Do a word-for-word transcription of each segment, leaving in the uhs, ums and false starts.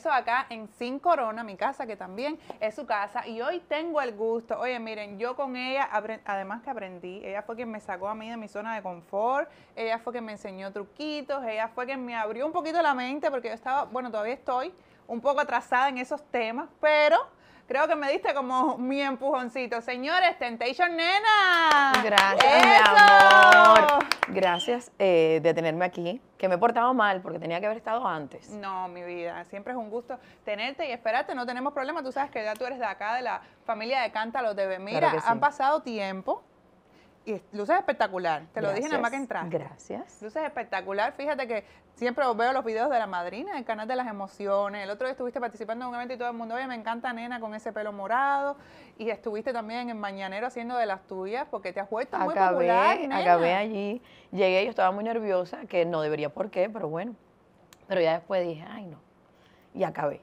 Eso acá en Sin Corona, mi casa, que también es su casa. Y hoy tengo el gusto, oye, miren, yo con ella, además que aprendí, ella fue quien me sacó a mí de mi zona de confort, ella fue quien me enseñó truquitos, ella fue quien me abrió un poquito la mente, porque yo estaba, bueno, todavía estoy un poco atrasada en esos temas, pero creo que me diste como mi empujoncito. Señores, Temptation Nena. Gracias, ¡eso! Mi amor. Gracias eh, de tenerme aquí, que me he portado mal porque tenía que haber estado antes. No, mi vida, siempre es un gusto tenerte y esperarte, no tenemos problema. Tú sabes que ya tú eres de acá, de la familia de Cántalo T V. Mira, claro que sí. Han pasado tiempo y luces espectacular. Te lo dije nada más que entraste. Gracias. Luces espectacular. Fíjate que siempre veo los videos de la madrina, del canal de las emociones. El otro día estuviste participando en un evento y todo el mundo, oye, me encanta Nena con ese pelo morado. Y estuviste también en Mañanero haciendo de las tuyas porque te has vuelto muy popular, Nena. Acabé allí. Llegué, yo estaba muy nerviosa, que no debería por qué, pero bueno. Pero ya después dije, ay, no. Y acabé.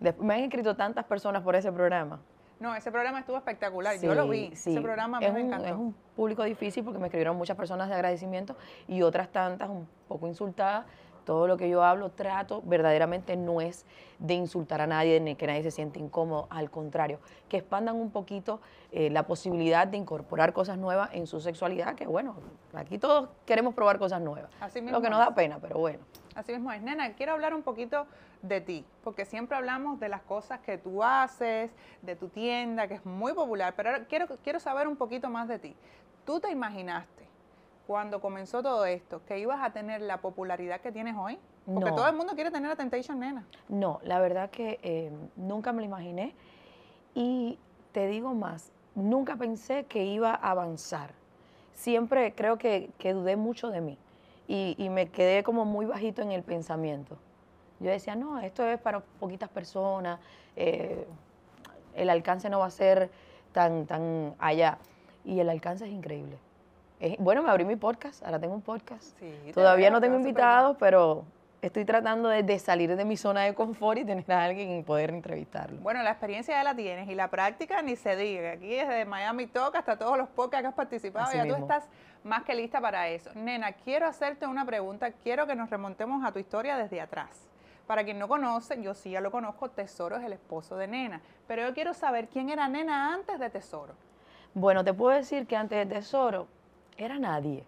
Después, me han escrito tantas personas por ese programa. No, ese programa estuvo espectacular, sí, yo lo vi, sí. Ese programa me, es me un, encantó. Es un público difícil porque me escribieron muchas personas de agradecimiento y otras tantas un poco insultadas. Todo lo que yo hablo, trato, verdaderamente no es de insultar a nadie, ni que nadie se siente incómodo, al contrario, que expandan un poquito eh, la posibilidad de incorporar cosas nuevas en su sexualidad, que bueno, aquí todos queremos probar cosas nuevas, así mismo lo que es. Nos da pena, pero bueno. Así mismo es. Nena, quiero hablar un poquito de ti, porque siempre hablamos de las cosas que tú haces, de tu tienda, que es muy popular, pero ahora quiero, quiero saber un poquito más de ti. ¿Tú te imaginaste, cuando comenzó todo esto, que ibas a tener la popularidad que tienes hoy? Porque no. Todo el mundo quiere tener a Temptation Nena. No, la verdad que eh, nunca me lo imaginé. Y te digo más, nunca pensé que iba a avanzar. Siempre creo que, que dudé mucho de mí. Y, y me quedé como muy bajito en el pensamiento. Yo decía, no, esto es para poquitas personas, eh, el alcance no va a ser tan, tan allá. Y el alcance es increíble. Es, bueno, me abrí mi podcast, ahora tengo un podcast. Sí, todavía te veo, no tengo invitados, pero estoy tratando de, de salir de mi zona de confort y tener a alguien y poder entrevistarlo. Bueno, la experiencia ya la tienes y la práctica ni se diga. Aquí desde Miami Talk hasta todos los podcasts que has participado, así ya mismo. Tú estás más que lista para eso. Nena, quiero hacerte una pregunta, quiero que nos remontemos a tu historia desde atrás. Para quien no conoce, yo sí ya lo conozco, Tesoro es el esposo de Nena, pero yo quiero saber quién era Nena antes de Tesoro. Bueno, te puedo decir que antes de Tesoro era nadie,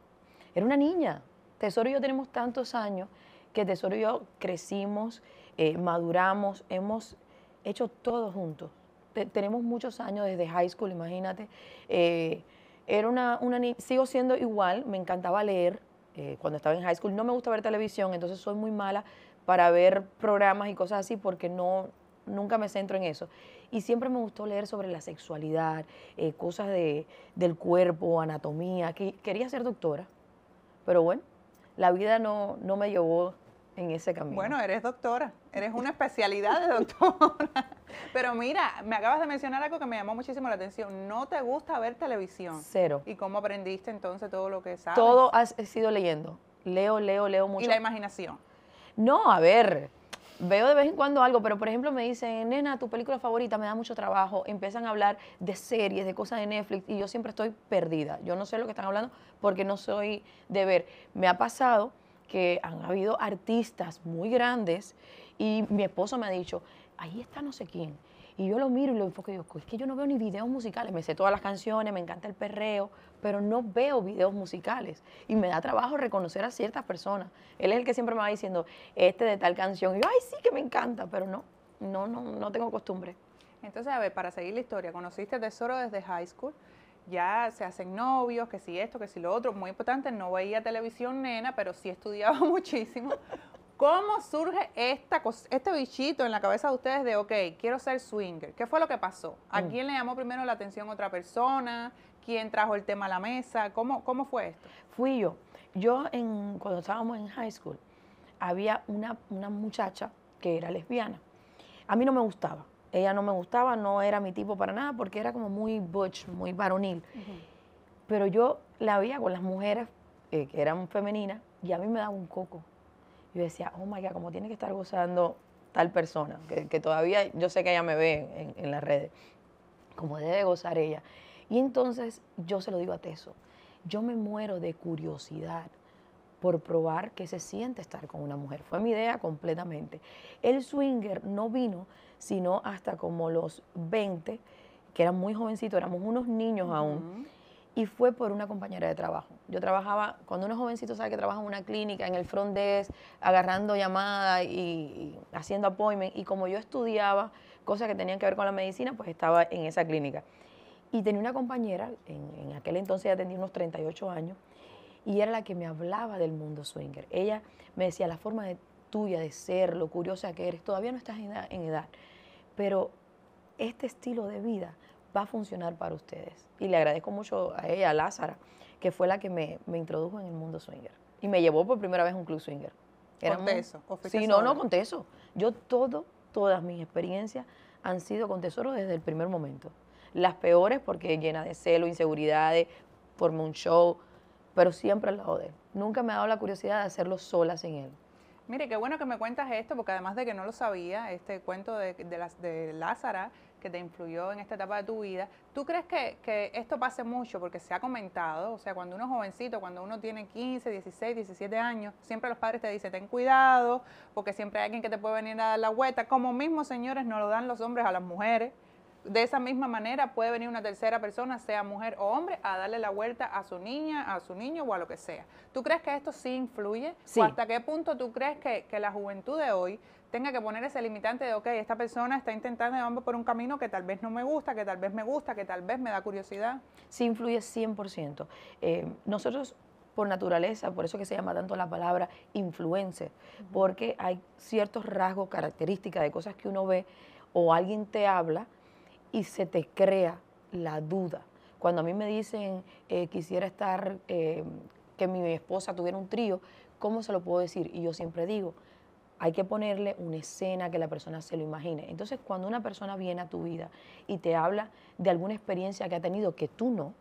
era una niña. Tesoro y yo tenemos tantos años que Tesoro y yo crecimos, eh, maduramos, hemos hecho todo juntos. Te, tenemos muchos años desde high school, imagínate. Eh, era una, una sigo siendo igual, me encantaba leer eh, cuando estaba en high school. No me gusta ver televisión, entonces soy muy mala para ver programas y cosas así porque no, nunca me centro en eso. Y siempre me gustó leer sobre la sexualidad, eh, cosas de, del cuerpo, anatomía. Que, quería ser doctora, pero bueno, la vida no, no me llevó en ese camino. Bueno, eres doctora, eres una especialidad de doctora. Pero mira, me acabas de mencionar algo que me llamó muchísimo la atención. ¿No te gusta ver televisión? Cero. ¿Y cómo aprendiste entonces todo lo que sabes? Todo has sido leyendo. Leo, leo, leo mucho. ¿Y la imaginación? No, a ver, veo de vez en cuando algo, pero por ejemplo me dicen, Nena, tu película favorita, me da mucho trabajo. Empiezan a hablar de series, de cosas de Netflix y yo siempre estoy perdida. Yo no sé lo que están hablando porque no soy de ver. Me ha pasado que han habido artistas muy grandes y mi esposo me ha dicho, ahí está no sé quién. Y yo lo miro y lo enfoco y digo, es que yo no veo ni videos musicales. Me sé todas las canciones, me encanta el perreo, pero no veo videos musicales. Y me da trabajo reconocer a ciertas personas. Él es el que siempre me va diciendo, este de tal canción. Y yo, ay, sí que me encanta, pero no, no, no, no tengo costumbre. Entonces, a ver, para seguir la historia, conociste a Tesoro desde high school. Ya se hacen novios, que si esto, que si lo otro. Muy importante, no veía televisión, Nena, pero sí estudiaba muchísimo. ¿Cómo surge esta cosa, este bichito en la cabeza de ustedes de, ok, quiero ser swinger? ¿Qué fue lo que pasó? ¿A mm. quién le llamó primero la atención otra persona? ¿Quién trajo el tema a la mesa? ¿Cómo, cómo fue esto? Fui yo. Yo, en, cuando estábamos en high school, había una, una muchacha que era lesbiana. A mí no me gustaba. Ella no me gustaba, no era mi tipo para nada, porque era como muy butch, muy varonil. Uh-huh. Pero yo la veía con las mujeres eh, que eran femeninas y a mí me daba un coco. Yo decía, oh my God, cómo tiene que estar gozando tal persona, que, que todavía yo sé que ella me ve en, en las redes, cómo debe gozar ella. Y entonces yo se lo digo a Teso, yo me muero de curiosidad por probar qué se siente estar con una mujer. Fue mi idea completamente. El swinger no vino sino hasta como los veinte, que eran muy jovencitos, éramos unos niños uh-huh. aún, y fue por una compañera de trabajo. Yo trabajaba, cuando uno es jovencito sabe que trabaja en una clínica, en el front desk, agarrando llamadas y, y haciendo appointment, y como yo estudiaba cosas que tenían que ver con la medicina, pues estaba en esa clínica. Y tenía una compañera, en, en aquel entonces ya tenía unos treinta y ocho años, y era la que me hablaba del mundo swinger. Ella me decía, la forma de, tuya de ser, lo curiosa que eres, todavía no estás en edad, en edad, pero este estilo de vida va a funcionar para ustedes. Y le agradezco mucho a ella, a Lázara, que fue la que me, me introdujo en el mundo swinger. Y me llevó por primera vez a un club swinger. ¿Con teso? Sí, no, no, con teso. Yo todo, todas mis experiencias han sido con tesoro desde el primer momento. Las peores porque llena de celo, inseguridades, formé un show, pero siempre al lado de él. Nunca me ha dado la curiosidad de hacerlo sola sin él. Mire, qué bueno que me cuentas esto, porque además de que no lo sabía, este cuento de, de, la, de Lázara, que te influyó en esta etapa de tu vida, ¿tú crees que, que esto pase mucho? Porque se ha comentado, o sea, cuando uno es jovencito, cuando uno tiene quince, dieciséis, diecisiete años, siempre los padres te dicen, ten cuidado, porque siempre hay alguien que te puede venir a dar la vuelta. Como mismos, señores, nos lo dan los hombres a las mujeres. De esa misma manera puede venir una tercera persona, sea mujer o hombre, a darle la vuelta a su niña, a su niño o a lo que sea. ¿Tú crees que esto sí influye? Sí. ¿O hasta qué punto tú crees que, que la juventud de hoy tenga que poner ese limitante de, ok, esta persona está intentando llevarme por un camino que tal vez no me gusta, que tal vez me gusta, que tal vez me da curiosidad? Sí influye cien por ciento. Eh, nosotros, por naturaleza, por eso que se llama tanto la palabra influencer, uh-huh. porque hay ciertos rasgos, características de cosas que uno ve o alguien te habla, y se te crea la duda. Cuando a mí me dicen, eh, quisiera estar, eh, que mi esposa tuviera un trío, ¿cómo se lo puedo decir? Y yo siempre digo, hay que ponerle una escena que la persona se lo imagine. Entonces, cuando una persona viene a tu vida y te habla de alguna experiencia que ha tenido que tú no,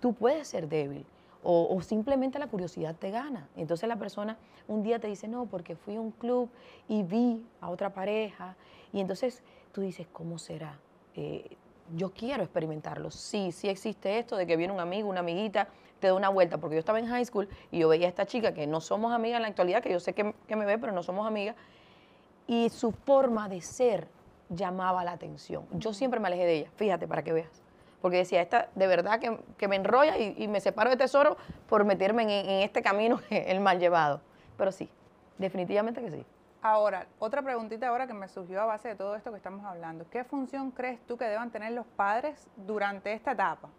tú puedes ser débil o, o simplemente la curiosidad te gana. Entonces, la persona un día te dice, no, porque fui a un club y vi a otra pareja. Y entonces, tú dices, ¿cómo será? Eh, yo quiero experimentarlo. Sí, sí existe esto de que viene un amigo, una amiguita, te da una vuelta, porque yo estaba en high school y yo veía a esta chica que no somos amigas en la actualidad, que yo sé que, que me ve, pero no somos amigas, y su forma de ser llamaba la atención. Yo siempre me alejé de ella, fíjate, para que veas, porque decía, esta de verdad que, que me enrolla y, y me separo de tesoro por meterme en, en este camino, el mal llevado. Pero sí, definitivamente que sí. Ahora, otra preguntita ahora que me surgió a base de todo esto que estamos hablando. ¿Qué función crees tú que deban tener los padres durante esta etapa?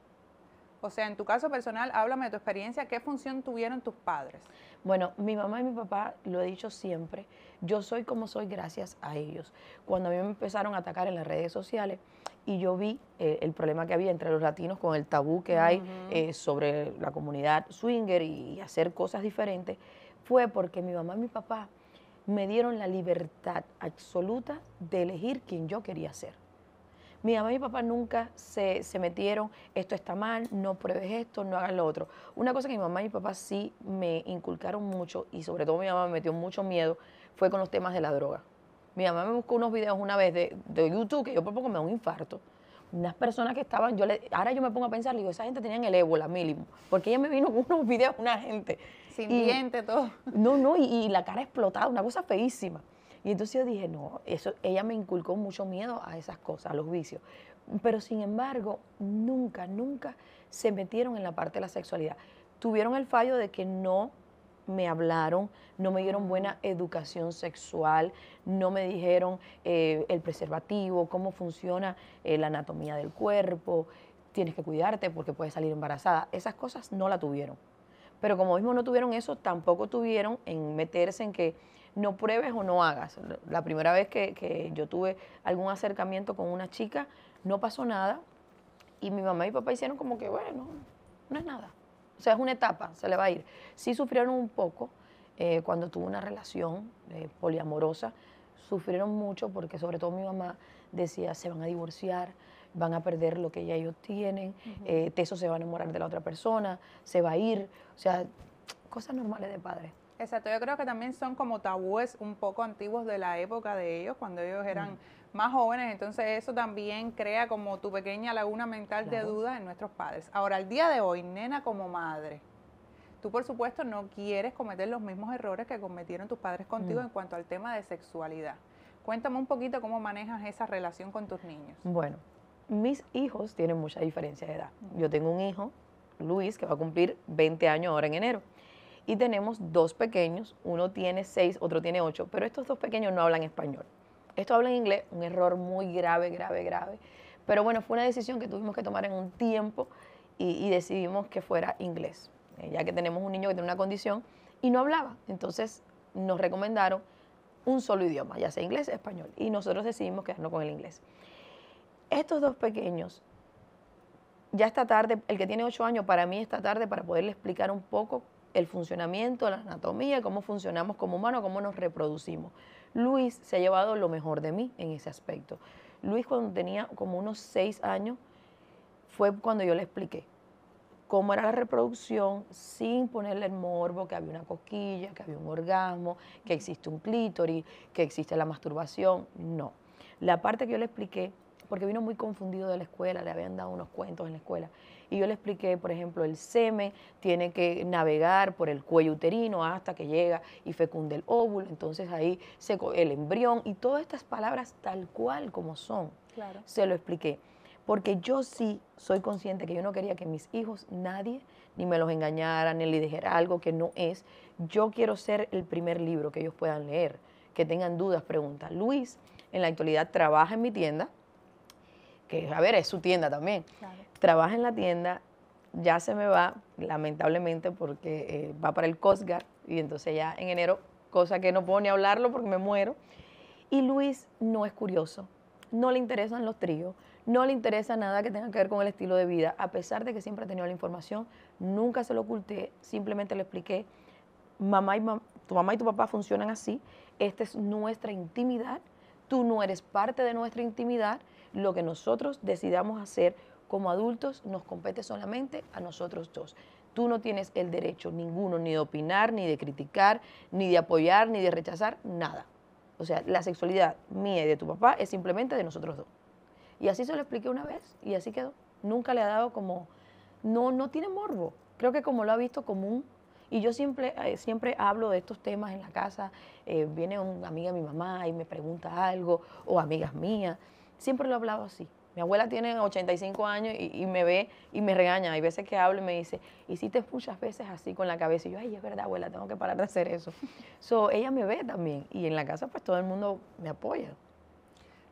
O sea, en tu caso personal, háblame de tu experiencia. ¿Qué función tuvieron tus padres? Bueno, mi mamá y mi papá, lo he dicho siempre, yo soy como soy gracias a ellos. Cuando a mí me empezaron a atacar en las redes sociales y yo vi eh, el problema que había entre los latinos con el tabú que hay uh-huh. eh, sobre la comunidad swinger y hacer cosas diferentes, fue porque mi mamá y mi papá me dieron la libertad absoluta de elegir quién yo quería ser. Mi mamá y mi papá nunca se, se metieron, esto está mal, no pruebes esto, no hagas lo otro. Una cosa que mi mamá y mi papá sí me inculcaron mucho, y sobre todo mi mamá me metió mucho miedo, fue con los temas de la droga. Mi mamá me buscó unos videos una vez de, de YouTube, que yo por poco me da un infarto. Unas personas que estaban, yo le, ahora yo me pongo a pensar, digo, esa gente tenían el ébola mínimo, porque ella me vino con unos videos de una gente. Sin dientes, todo. No, no, y, y la cara explotada, una cosa feísima. Y entonces yo dije, no, eso, ella me inculcó mucho miedo a esas cosas, a los vicios. Pero sin embargo, nunca, nunca se metieron en la parte de la sexualidad. Tuvieron el fallo de que no me hablaron, no me dieron buena educación sexual, no me dijeron eh, el preservativo, cómo funciona eh, la anatomía del cuerpo, tienes que cuidarte porque puedes salir embarazada. Esas cosas no la tuvieron. Pero como mismo no tuvieron eso, tampoco tuvieron en meterse en que no pruebes o no hagas. La primera vez que, que yo tuve algún acercamiento con una chica, no pasó nada y mi mamá y mi papá hicieron como que, bueno, no es nada. O sea, es una etapa, se le va a ir. Sí sufrieron un poco eh, cuando tuvo una relación eh, poliamorosa, sufrieron mucho porque sobre todo mi mamá decía, se van a divorciar, van a perder lo que ella y ellos tienen, uh-huh. eh, Teso se va a enamorar de la otra persona, se va a ir, o sea, cosas normales de padres. Exacto, yo creo que también son como tabúes un poco antiguos de la época de ellos, cuando ellos eran uh-huh. más jóvenes, entonces eso también crea como tu pequeña laguna mental claro. de duda en nuestros padres. Ahora, al día de hoy, nena como madre, Tú, por supuesto, no quieres cometer los mismos errores que cometieron tus padres contigo mm. en cuanto al tema de sexualidad. Cuéntame un poquito cómo manejas esa relación con tus niños. Bueno, mis hijos tienen mucha diferencia de edad. Mm. Yo tengo un hijo, Luis, que va a cumplir veinte años ahora en enero. Y tenemos dos pequeños, uno tiene seis, otro tiene ocho, pero estos dos pequeños no hablan español. Estos hablan inglés, un error muy grave, grave, grave. Pero bueno, fue una decisión que tuvimos que tomar en un tiempo y, y decidimos que fuera inglés, eh, ya que tenemos un niño que tiene una condición y no hablaba. Entonces nos recomendaron un solo idioma, ya sea inglés o español, y nosotros decidimos quedarnos con el inglés. Estos dos pequeños, ya esta tarde, el que tiene ocho años, para mí esta tarde, para poderle explicar un poco el funcionamiento, la anatomía, cómo funcionamos como humanos, cómo nos reproducimos. Luis se ha llevado lo mejor de mí en ese aspecto. Luis, cuando tenía como unos seis años, fue cuando yo le expliqué cómo era la reproducción sin ponerle el morbo, que había una cosquilla, que había un orgasmo, que existe un clítoris, que existe la masturbación. No. La parte que yo le expliqué, porque vino muy confundido de la escuela, le habían dado unos cuentos en la escuela. Y yo le expliqué, por ejemplo, el semen tiene que navegar por el cuello uterino hasta que llega y fecunde el óvulo, entonces ahí se, el embrión, y todas estas palabras tal cual como son. Claro. Se lo expliqué, porque yo sí soy consciente que yo no quería que mis hijos, nadie, ni me los engañara, ni le dijera algo que no es. Yo quiero ser el primer libro que ellos puedan leer, que tengan dudas, preguntas. Luis, en la actualidad, trabaja en mi tienda, que a ver, es su tienda también. Claro. Trabaja en la tienda, ya se me va, lamentablemente, porque eh, va para el Costco, y entonces ya en enero, cosa que no puedo ni hablarlo porque me muero. Y Luis no es curioso, no le interesan los tríos, no le interesa nada que tenga que ver con el estilo de vida, a pesar de que siempre ha tenido la información, nunca se lo oculté, simplemente le expliqué, mamá y mam- tu mamá y tu papá funcionan así, esta es nuestra intimidad, tú no eres parte de nuestra intimidad, lo que nosotros decidamos hacer como adultos nos compete solamente a nosotros dos. Tú no tienes el derecho ninguno ni de opinar, ni de criticar, ni de apoyar, ni de rechazar, nada. O sea, la sexualidad mía y de tu papá es simplemente de nosotros dos. Y así se lo expliqué una vez y así quedó. Nunca le ha dado como... No, no tiene morbo. Creo que como lo ha visto común. Y yo siempre, eh, siempre hablo de estos temas en la casa. Eh, viene una amiga de mi mamá y me pregunta algo, o amigas mías. Siempre lo he hablado así. Mi abuela tiene ochenta y cinco años y, y me ve y me regaña. Hay veces que hablo y me dice, hiciste muchas veces así con la cabeza. Y yo, ay, es verdad, abuela, tengo que parar de hacer eso. So, ella me ve también. Y en la casa, pues, todo el mundo me apoya.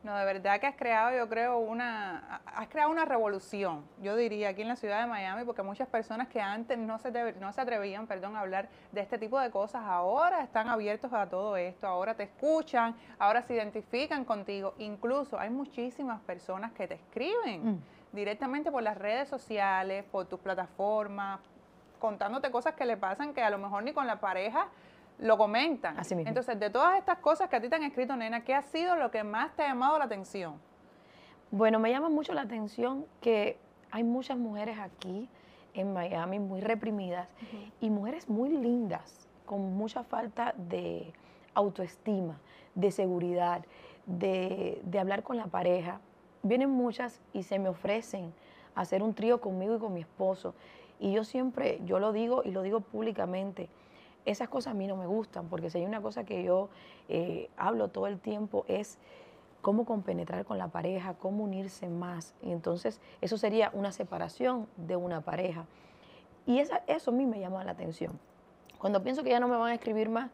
No, de verdad que has creado, yo creo, una... Has creado una revolución, yo diría, aquí en la ciudad de Miami, porque muchas personas que antes no se, debe, no se atrevían, perdón, a hablar de este tipo de cosas, ahora están abiertos a todo esto, ahora te escuchan, ahora se identifican contigo. Incluso hay muchísimas personas que te escriben mm. directamente por las redes sociales, por tus plataformas, contándote cosas que le pasan que a lo mejor ni con la pareja lo comentan. Así mismo. Entonces, de todas estas cosas que a ti te han escrito, nena, ¿qué ha sido lo que más te ha llamado la atención? Bueno, me llama mucho la atención que hay muchas mujeres aquí en Miami muy reprimidas uh-huh. y mujeres muy lindas, con mucha falta de autoestima, de seguridad, de, de hablar con la pareja. Vienen muchas y se me ofrecen hacer un trío conmigo y con mi esposo. Y yo siempre, yo lo digo y lo digo públicamente, esas cosas a mí no me gustan, porque si hay una cosa que yo eh, hablo todo el tiempo es cómo compenetrar con la pareja, cómo unirse más. Y entonces eso sería una separación de una pareja. Y esa, eso a mí me llama la atención. Cuando pienso que ya no me van a escribir más,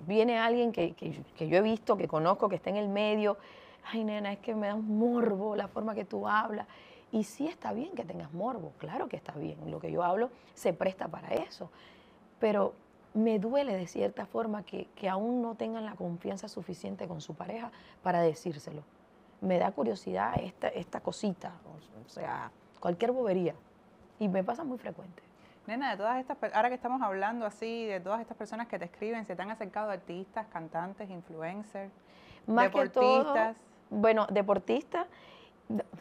viene alguien que, que, que yo he visto, que conozco, que está en el medio. Ay, nena, es que me da un morbo la forma que tú hablas. Y sí está bien que tengas morbo, claro que está bien. Lo que yo hablo se presta para eso. Pero me duele de cierta forma que, que aún no tengan la confianza suficiente con su pareja para decírselo. Me da curiosidad esta, esta cosita, o sea, cualquier bobería. Y me pasa muy frecuente. Nena, de todas estas, ahora que estamos hablando así, de todas estas personas que te escriben, ¿se te han acercado artistas, cantantes, influencers, más deportistas? Que todo, bueno, deportista,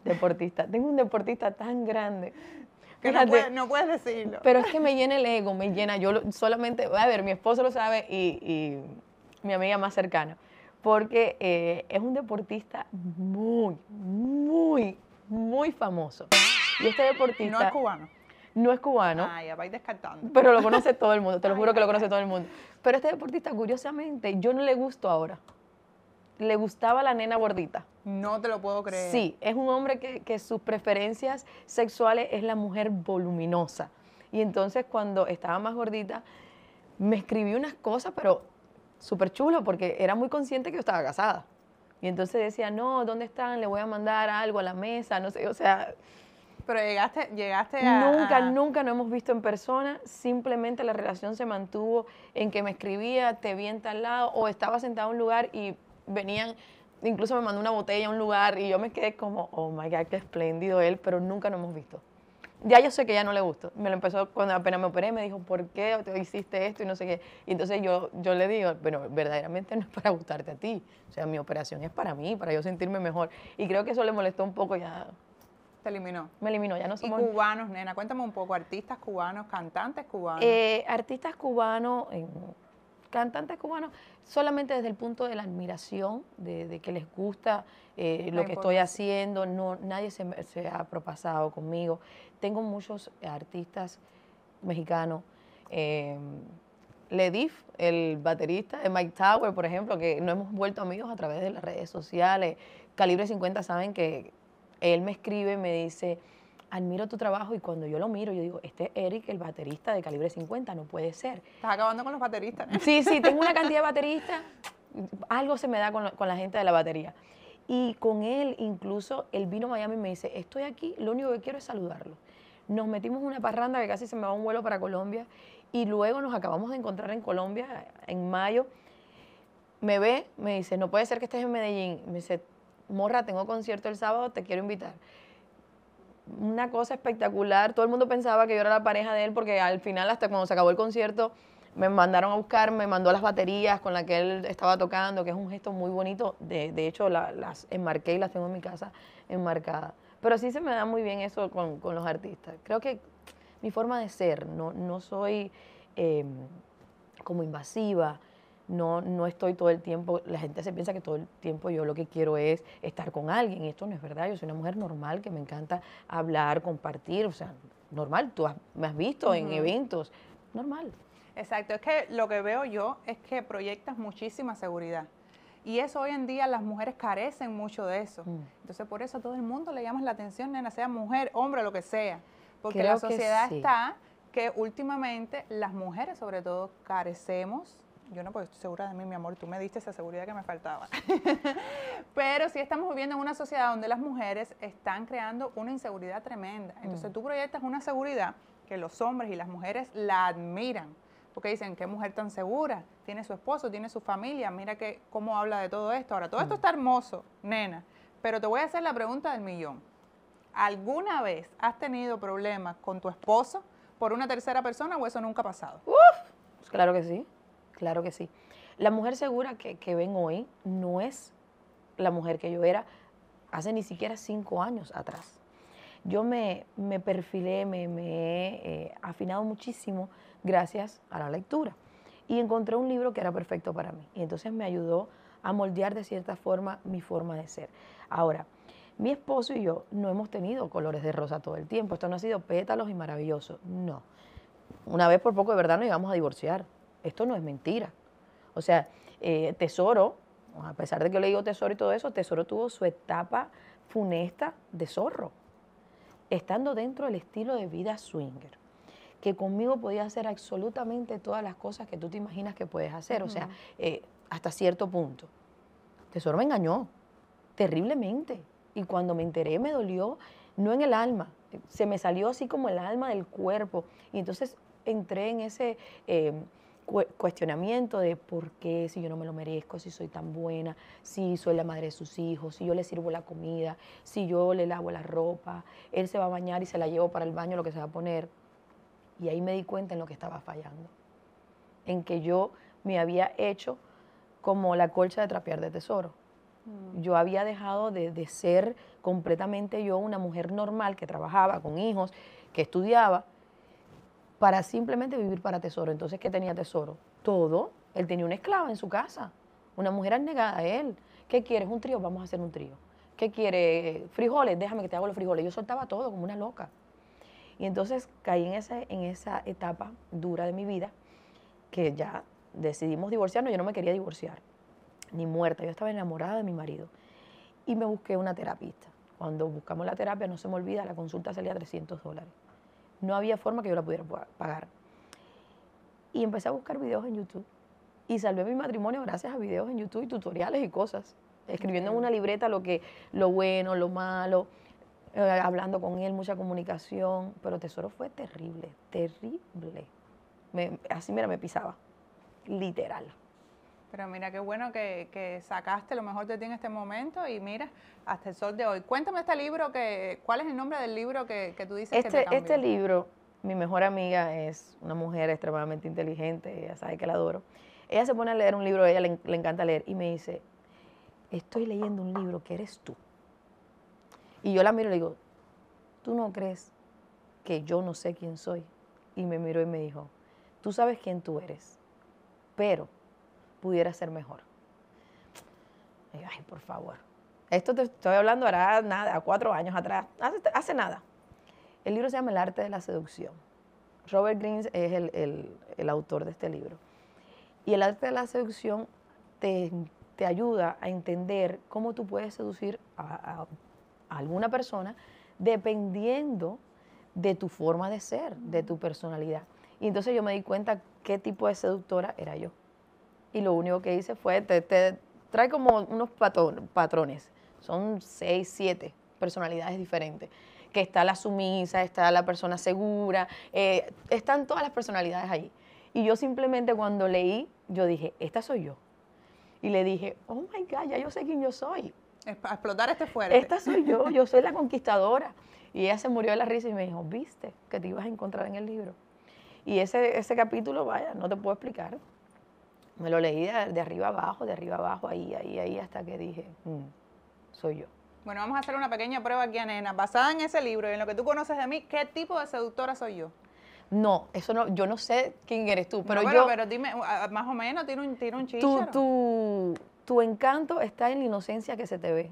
deportista. Tengo un deportista tan grande. Que no, puede, no puedes decirlo. Pero es que me llena el ego, me llena. Yo lo, solamente, a ver, mi esposo lo sabe y, y mi amiga más cercana, porque eh, es un deportista muy, muy, muy famoso. Y este deportista... No es cubano. No es cubano. Ah, ya vais descartando. Pero lo conoce todo el mundo, te lo juro que lo conoce todo el mundo. Pero este deportista, curiosamente, yo no le gusto ahora. Le gustaba la nena gordita. No te lo puedo creer. Sí, es un hombre que, que sus preferencias sexuales es la mujer voluminosa. Y entonces cuando estaba más gordita, me escribí unas cosas, pero súper chulo, porque era muy consciente que yo estaba casada. Y entonces decía, no, ¿dónde están? Le voy a mandar algo a la mesa, no sé, o sea... Pero llegaste, llegaste a... Nunca, nunca nos hemos visto en persona, simplemente la relación se mantuvo en que me escribía, te vi en tal lado, o estaba sentada en un lugar y venían, incluso me mandó una botella a un lugar y yo me quedé como, oh my God, qué espléndido él, pero nunca nos hemos visto. Ya yo sé que ya no le gustó. Me lo empezó cuando apenas me operé, me dijo, ¿por qué te hiciste esto? Y no sé qué. Y entonces yo, yo le digo, bueno, verdaderamente no es para gustarte a ti. O sea, mi operación es para mí, para yo sentirme mejor. Y creo que eso le molestó un poco ya. ¿Te eliminó? Me eliminó, ya no somos... ¿Y cubanos, nena? Cuéntame un poco, artistas cubanos, cantantes cubanos. Eh, artistas cubanos, eh, cantantes cubanos, solamente desde el punto de la admiración, de, de que les gusta eh, lo que estoy haciendo, no, nadie se, se ha propasado conmigo. Tengo muchos artistas mexicanos, eh, Ledif, el baterista de Mike Tower, por ejemplo, que nos hemos vuelto amigos a través de las redes sociales. Calibre cincuenta, saben que él me escribe, me dice, admiro tu trabajo, y cuando yo lo miro, yo digo, este es Eric, el baterista de Calibre cincuenta, no puede ser. Estás acabando con los bateristas, ¿no? Sí, sí, tengo una cantidad de bateristas, algo se me da con, lo, con la gente de la batería. Y con él, incluso, él vino a Miami y me dice, estoy aquí, lo único que quiero es saludarlo. Nos metimos una parranda que casi se me va un vuelo para Colombia, y luego nos acabamos de encontrar en Colombia, en mayo. Me ve, me dice, no puede ser que estés en Medellín. Me dice, morra, tengo concierto el sábado, te quiero invitar. Una cosa espectacular, todo el mundo pensaba que yo era la pareja de él, porque al final, hasta cuando se acabó el concierto, me mandaron a buscar, me mandó las baterías con las que él estaba tocando, que es un gesto muy bonito, de, de hecho la, las enmarqué y las tengo en mi casa enmarcadas. Pero sí se me da muy bien eso con, con los artistas. Creo que mi forma de ser, no, no soy eh, como invasiva, no, no estoy todo el tiempo, la gente se piensa que todo el tiempo yo lo que quiero es estar con alguien, y esto no es verdad. Yo soy una mujer normal que me encanta hablar, compartir, o sea, normal, tú has, me has visto uh-huh. en eventos, normal. Exacto, es que lo que veo yo es que proyectas muchísima seguridad, y eso hoy en día las mujeres carecen mucho de eso, uh-huh. entonces por eso a todo el mundo le llamas la atención, nena, sea mujer, hombre, lo que sea, porque creo la sociedad que sí. está que últimamente las mujeres sobre todo carecemos. Yo no, porque estoy segura de mí, mi amor, tú me diste esa seguridad que me faltaba. Pero sí estamos viviendo en una sociedad donde las mujeres están creando una inseguridad tremenda. Entonces mm. tú proyectas una seguridad que los hombres y las mujeres la admiran, porque dicen, qué mujer tan segura, tiene su esposo, tiene su familia, mira que, cómo habla de todo esto. Ahora, todo mm. esto está hermoso, nena, pero te voy a hacer la pregunta del millón. ¿Alguna vez has tenido problemas con tu esposo por una tercera persona o eso nunca ha pasado? Uf, pues claro que sí. Claro que sí. La mujer segura que, que ven hoy no es la mujer que yo era hace ni siquiera cinco años atrás. Yo me, me perfilé, me, me he eh, afinado muchísimo gracias a la lectura. Y encontré un libro que era perfecto para mí. Y entonces me ayudó a moldear de cierta forma mi forma de ser. Ahora, mi esposo y yo no hemos tenido colores de rosa todo el tiempo. Esto no ha sido pétalos y maravilloso. No. Una vez por poco de verdad nos íbamos a divorciar. Esto no es mentira. O sea, eh, Tesoro, a pesar de que yo le digo Tesoro y todo eso, Tesoro tuvo su etapa funesta de zorro, estando dentro del estilo de vida swinger, que conmigo podía hacer absolutamente todas las cosas que tú te imaginas que puedes hacer, uh-huh. o sea, eh, hasta cierto punto. Tesoro me engañó terriblemente, y cuando me enteré me dolió, no en el alma, se me salió así como el alma del cuerpo, y entonces entré en ese... Eh, cuestionamiento de por qué, si yo no me lo merezco, si soy tan buena, si soy la madre de sus hijos, si yo le sirvo la comida, si yo le lavo la ropa, él se va a bañar y se la llevo para el baño lo que se va a poner. Y ahí me di cuenta en lo que estaba fallando, en que yo me había hecho como la colcha de trapear de Tesoro. Mm. Yo había dejado de, de ser completamente yo una mujer normal que trabajaba con hijos, que estudiaba, para simplemente vivir para Tesoro. Entonces, ¿qué tenía Tesoro? Todo. Él tenía una esclava en su casa, una mujer anegada a él. ¿Qué quieres? ¿Un trío? Vamos a hacer un trío. ¿Qué quieres? ¿Frijoles? Déjame que te hago los frijoles. Yo soltaba todo como una loca. Y entonces caí en esa, en esa etapa dura de mi vida que ya decidimos divorciarnos. Yo no me quería divorciar, ni muerta. Yo estaba enamorada de mi marido. Y me busqué una terapista. Cuando buscamos la terapia, no se me olvida, la consulta salía a trescientos dólares. No había forma que yo la pudiera pagar. Y empecé a buscar videos en YouTube. Y salvé mi matrimonio gracias a videos en YouTube y tutoriales y cosas. Escribiendo en una libreta lo, que, lo bueno, lo malo, eh, hablando con él, mucha comunicación. Pero Tesoro fue terrible, terrible. Me, así, mira, me pisaba, literal. Pero mira, qué bueno que, que sacaste lo mejor de ti en este momento y mira, hasta el sol de hoy. Cuéntame este libro, que, ¿cuál es el nombre del libro que, que tú dices este, que te cambió? Este libro, mi mejor amiga es una mujer extremadamente inteligente, ella sabe que la adoro. Ella se pone a leer un libro, a ella le, le encanta leer, y me dice, estoy leyendo un libro que eres tú. Y yo la miro y le digo, ¿tú no crees que yo no sé quién soy? Y me miró y me dijo, tú sabes quién tú eres, pero pudiera ser mejor. Y yo, ay, por favor. Esto te estoy hablando hará nada, cuatro años atrás, hace, hace nada. El libro se llama El arte de la seducción. Robert Greene es el, el, el autor de este libro. Y el arte de la seducción te, te ayuda a entender cómo tú puedes seducir a, a, a alguna persona dependiendo de tu forma de ser, de tu personalidad. Y entonces yo me di cuenta qué tipo de seductora era yo. Y lo único que hice fue, te, te trae como unos patrones, son seis, siete personalidades diferentes, que está la sumisa, está la persona segura, eh, están todas las personalidades ahí. Y yo simplemente cuando leí, yo dije, esta soy yo. Y le dije, oh my God, ya yo sé quién yo soy. Es para explotar este fuerte. Esta soy yo, yo soy la conquistadora. Y ella se murió de la risa y me dijo, viste que te ibas a encontrar en el libro. Y ese, ese capítulo, vaya, no te puedo explicar. Me lo leí de, de arriba abajo, de arriba abajo, ahí, ahí, ahí, hasta que dije, mm, soy yo. Bueno, vamos a hacer una pequeña prueba aquí a Nena. Basada en ese libro y en lo que tú conoces de mí, ¿qué tipo de seductora soy yo? No, eso no, yo no sé quién eres tú, pero, no, pero yo... Pero dime, más o menos, tiene un, tiene un chícharo. Tu, tu, tu encanto está en la inocencia que se te ve.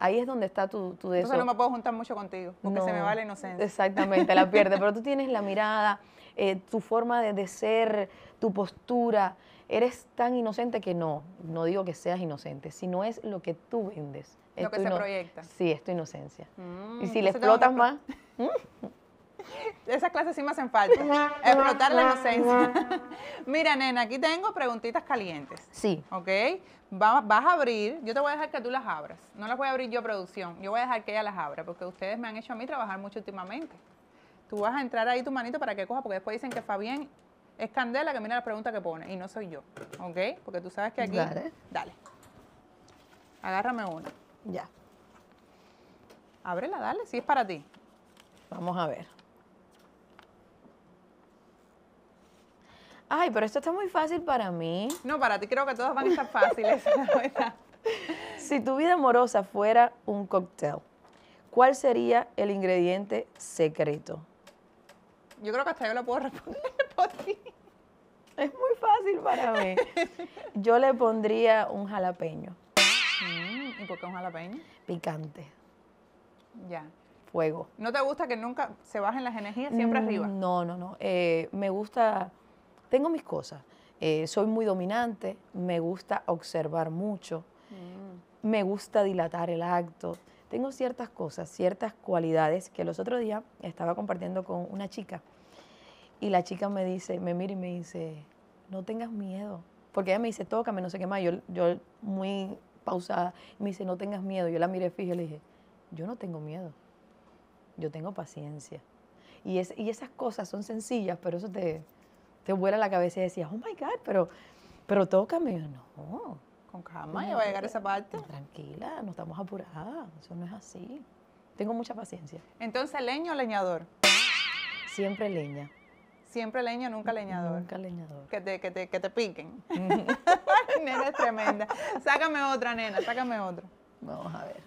Ahí es donde está tu, tu deseo. Entonces no me puedo juntar mucho contigo, porque no, se me va la inocencia. Exactamente, la pierdes. Pero tú tienes la mirada, eh, tu forma de, de ser, tu postura... Eres tan inocente que no, no digo que seas inocente, sino es lo que tú vendes. Lo que se proyecta. Sí, es tu inocencia. Mm, y si le explotas más... Esas clases sí me hacen falta. Explotar la inocencia. Mira, Nena, aquí tengo preguntitas calientes. Sí. ¿Ok? Va, vas a abrir, yo te voy a dejar que tú las abras. No las voy a abrir yo, producción. Yo voy a dejar que ella las abra, porque ustedes me han hecho a mí trabajar mucho últimamente. Tú vas a entrar ahí tu manito para que coja, porque después dicen que Fabián... Es Candela que mira la pregunta que pone, y no soy yo, ¿ok? Porque tú sabes que aquí... Dale. Dale. Agárrame una. Ya. Ábrela, dale, si es para ti. Vamos a ver. Ay, pero esto está muy fácil para mí. No, para ti creo que todas van a estar fáciles, la verdad. Si tu vida amorosa fuera un cóctel, ¿cuál sería el ingrediente secreto? Yo creo que hasta yo la puedo responder por ti. Es muy fácil para mí. Yo le pondría un jalapeño. Mm, ¿y por qué un jalapeño? Picante. Ya. Fuego. ¿No te gusta que nunca se bajen las energías, siempre mm, arriba? No, no, no. Eh, me gusta... Tengo mis cosas. Eh, soy muy dominante. Me gusta observar mucho. Mm. Me gusta dilatar el acto. Tengo ciertas cosas, ciertas cualidades que los otros días estaba compartiendo con una chica y la chica me dice, me mira y me dice, no tengas miedo. Porque ella me dice, tócame, no sé qué más. Yo, yo muy pausada, me dice, no tengas miedo. Yo la miré fija y le dije, yo no tengo miedo, yo tengo paciencia. Y, es, y esas cosas son sencillas, pero eso te, te vuela la cabeza y decías, oh my God, pero, pero tócame. Y yo, no. Con calma, ya va a llegar a esa parte. Tranquila, no estamos apuradas, eso no es así. Tengo mucha paciencia. Entonces, ¿leña o leñador? Siempre leña. Siempre leña, nunca leñador. Nunca leñador. Que te, que te, que te piquen. Nena es tremenda. Sácame otra, Nena, sácame otra. Vamos a ver.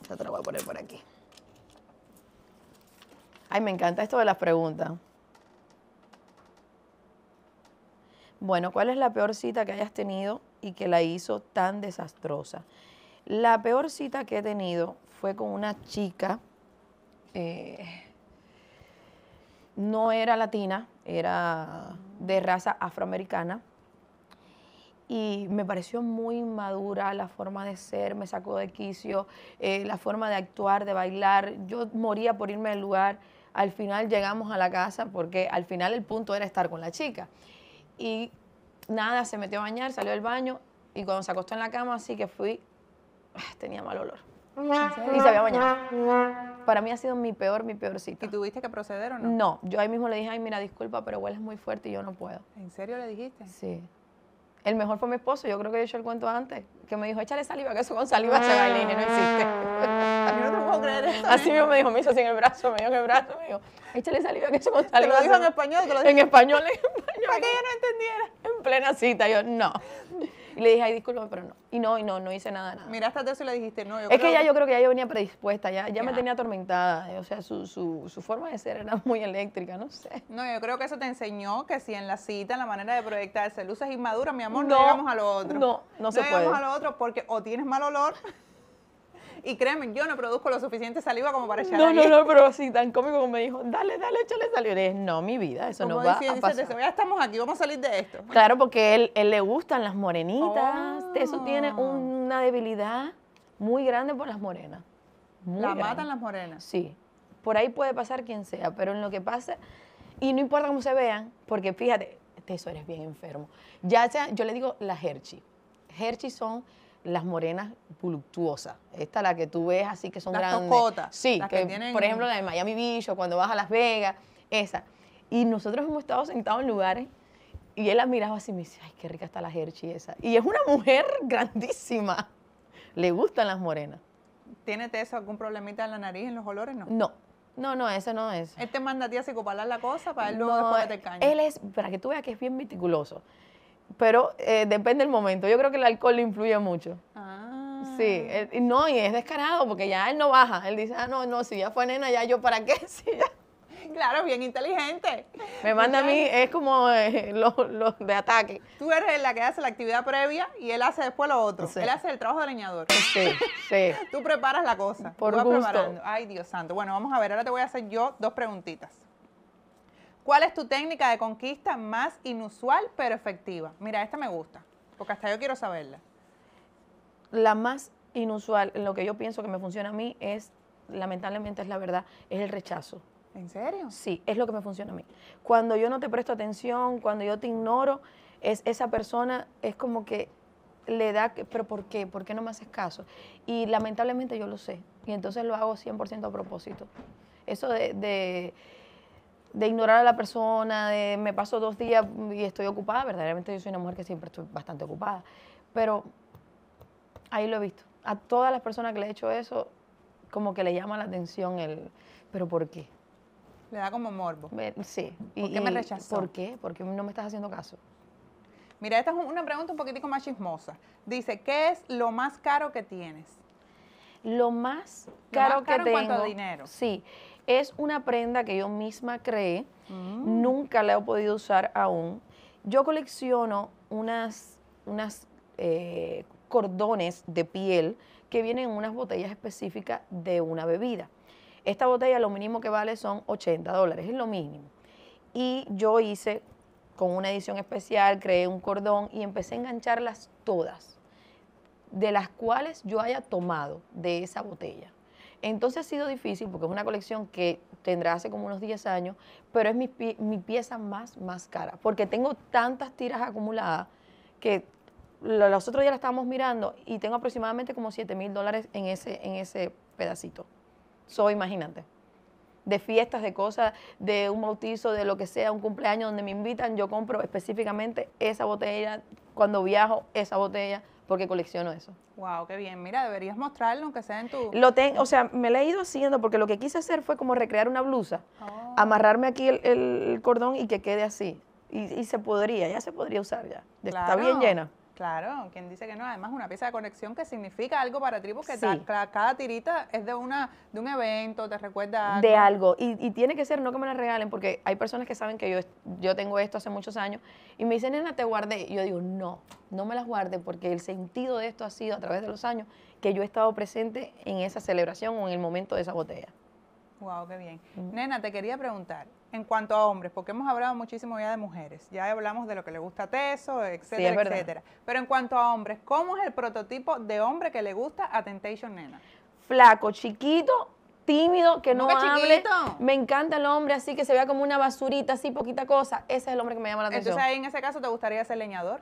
Esta te la voy a poner por aquí. Ay, me encanta esto de las preguntas. Bueno, ¿cuál es la peor cita que hayas tenido y que la hizo tan desastrosa? La peor cita que he tenido fue con una chica eh, no era latina, era de raza afroamericana. Y me pareció muy inmadura la forma de ser, me sacó de quicio, eh, la forma de actuar, de bailar. Yo moría por irme del lugar. Al final llegamos a la casa porque al final el punto era estar con la chica. Y nada, se metió a bañar, salió del baño y cuando se acostó en la cama, así que fui, tenía mal olor. Y se había bañado. Para mí ha sido mi peor, mi peor cita. ¿Y tuviste que proceder o no? No, yo ahí mismo le dije, ay, mira, disculpa, pero hueles muy fuerte y yo no puedo. ¿En serio le dijiste? Sí. El mejor fue mi esposo, yo creo que yo he hecho el cuento antes, que me dijo, échale saliva, que eso con saliva se baila y no existe. A mí no te puedo creer eso. Así mismo me dijo, me hizo así en el brazo, me dio en el brazo, me dijo, échale saliva, que eso con saliva. ¿Te lo dijo en español? ¿Te lo dijo? En español, en español. Para que ella no entendiera. En plena cita, yo, no. Y le dije, ay, discúlpame, pero no. Y no, y no, no hice nada, nada. Miraste a eso y le dijiste, no, yo creo. Es que ya yo creo que ya yo venía predispuesta, ya, ya me tenía atormentada. O sea, su, su, su forma de ser era muy eléctrica, no sé. No, yo creo que eso te enseñó que si en la cita, en la manera de proyectarse, luces inmaduras, mi amor, no, no llegamos a lo otro. No, no se puede. No llegamos a lo otro porque o tienes mal olor, y créeme, yo no produzco lo suficiente saliva como para echar. No, no, no, pero así tan cómico como me dijo, dale, dale, échale saliva. Le dije, no, mi vida, eso no va a pasar. Ya estamos aquí, vamos a salir de esto. Claro, porque él, él le gustan las morenitas. Oh. Eso tiene una debilidad muy grande por las morenas. Muy ¿La grande. Matan las morenas? Sí. Por ahí puede pasar quien sea, pero en lo que pase, y no importa cómo se vean, porque fíjate, eso eres bien enfermo. Ya sea, yo le digo las Hershey. Hershey son las morenas voluptuosas. Esta, la que tú ves así que son las grandes. Tocotas, sí, las que, que tienen... Por ejemplo, la de Miami Beach o cuando vas a Las Vegas, esa. Y nosotros hemos estado sentados en lugares y él la miraba así y me dice, ay, qué rica está la Hershey esa. Y es una mujer grandísima. Le gustan las morenas. ¿Tiene eso algún problemita en la nariz, en los olores, no? No, no, no, ese no es. Él te manda a ti a psicopalar la cosa para él luego no, después meter caña. Él es, para que tú veas que es bien meticuloso. Pero eh, depende del momento. Yo creo que el alcohol le influye mucho. Ah. Sí. Él, no, y es descarado porque ya él no baja. Él dice, ah, no, no, si ya fue nena, ya yo para qué. Si ya... Claro, bien inteligente. Me manda a mí, es como eh, los lo de ataque. Tú eres la que hace la actividad previa y él hace después lo otro. Sí. Él hace el trabajo de leñador. Sí, sí. Tú preparas la cosa. Por tú vas gusto. Preparando. Ay, Dios santo. Bueno, vamos a ver, ahora te voy a hacer yo dos preguntitas. ¿Cuál es tu técnica de conquista más inusual pero efectiva? Mira, esta me gusta, porque hasta yo quiero saberla. La más inusual, lo que yo pienso que me funciona a mí es, lamentablemente es la verdad, es el rechazo. ¿En serio? Sí, es lo que me funciona a mí. Cuando yo no te presto atención, cuando yo te ignoro, es esa persona es como que le da, pero ¿por qué? ¿Por qué no me haces caso? Y lamentablemente yo lo sé, y entonces lo hago cien por ciento a propósito. Eso de... de de ignorar a la persona, de me paso dos días y estoy ocupada, verdaderamente yo soy una mujer que siempre estoy bastante ocupada, pero ahí lo he visto. A todas las personas que le he hecho eso, como que le llama la atención el, pero ¿por qué? Le da como morbo. Me, sí. ¿Por y, qué me rechazó? ¿Por qué? Porque no me estás haciendo caso. Mira, esta es una pregunta un poquitico más chismosa. Dice, ¿qué es lo más caro que tienes? Lo más caro, lo más caro que tengo. En cuanto a dinero. Sí. Es una prenda que yo misma creé, mm. nunca la he podido usar aún. Yo colecciono unas, unas eh, cordones de piel que vienen en unas botellas específicas de una bebida. Esta botella lo mínimo que vale son ochenta dólares, es lo mínimo. Y yo hice con una edición especial, creé un cordón y empecé a engancharlas todas, de las cuales yo haya tomado de esa botella. Entonces ha sido difícil porque es una colección que tendrá hace como unos diez años, pero es mi, pie, mi pieza más, más cara, porque tengo tantas tiras acumuladas que los otros días la estábamos mirando y tengo aproximadamente como siete mil dólares en ese, en ese pedacito. Soy, imagínate, de fiestas, de cosas, de un bautizo, de lo que sea, un cumpleaños donde me invitan, yo compro específicamente esa botella, cuando viajo esa botella, porque colecciono eso. Wow, qué bien. Mira, deberías mostrarlo, aunque sea en tu... Lo tengo, o sea, me lo he ido haciendo, porque lo que quise hacer fue como recrear una blusa, oh. amarrarme aquí el, el cordón y que quede así. Y, y se podría, ya se podría usar ya. Claro, está bien llena. Claro, quien dice que no, además una pieza de conexión que significa algo para ti, porque sí. ta, cada tirita es de, una, de un evento, te recuerda algo. De algo, y, y tiene que ser, no que me la regalen, porque hay personas que saben que yo, yo tengo esto hace muchos años, y me dicen, nena, te guardé, y yo digo, no, no me las guarde, porque el sentido de esto ha sido, a través de los años, que yo he estado presente en esa celebración o en el momento de esa botella. Wow, qué bien. Mm. Nena, te quería preguntar, en cuanto a hombres, porque hemos hablado muchísimo ya de mujeres, ya hablamos de lo que le gusta a Teso, etcétera, sí, etcétera. Pero en cuanto a hombres, ¿cómo es el prototipo de hombre que le gusta a Temptation Nena? Flaco, chiquito, tímido, que no hable. Chiquito. Me encanta el hombre así, que se vea como una basurita, así, poquita cosa. Ese es el hombre que me llama la atención. Entonces, ahí en ese caso, ¿te gustaría ser leñador?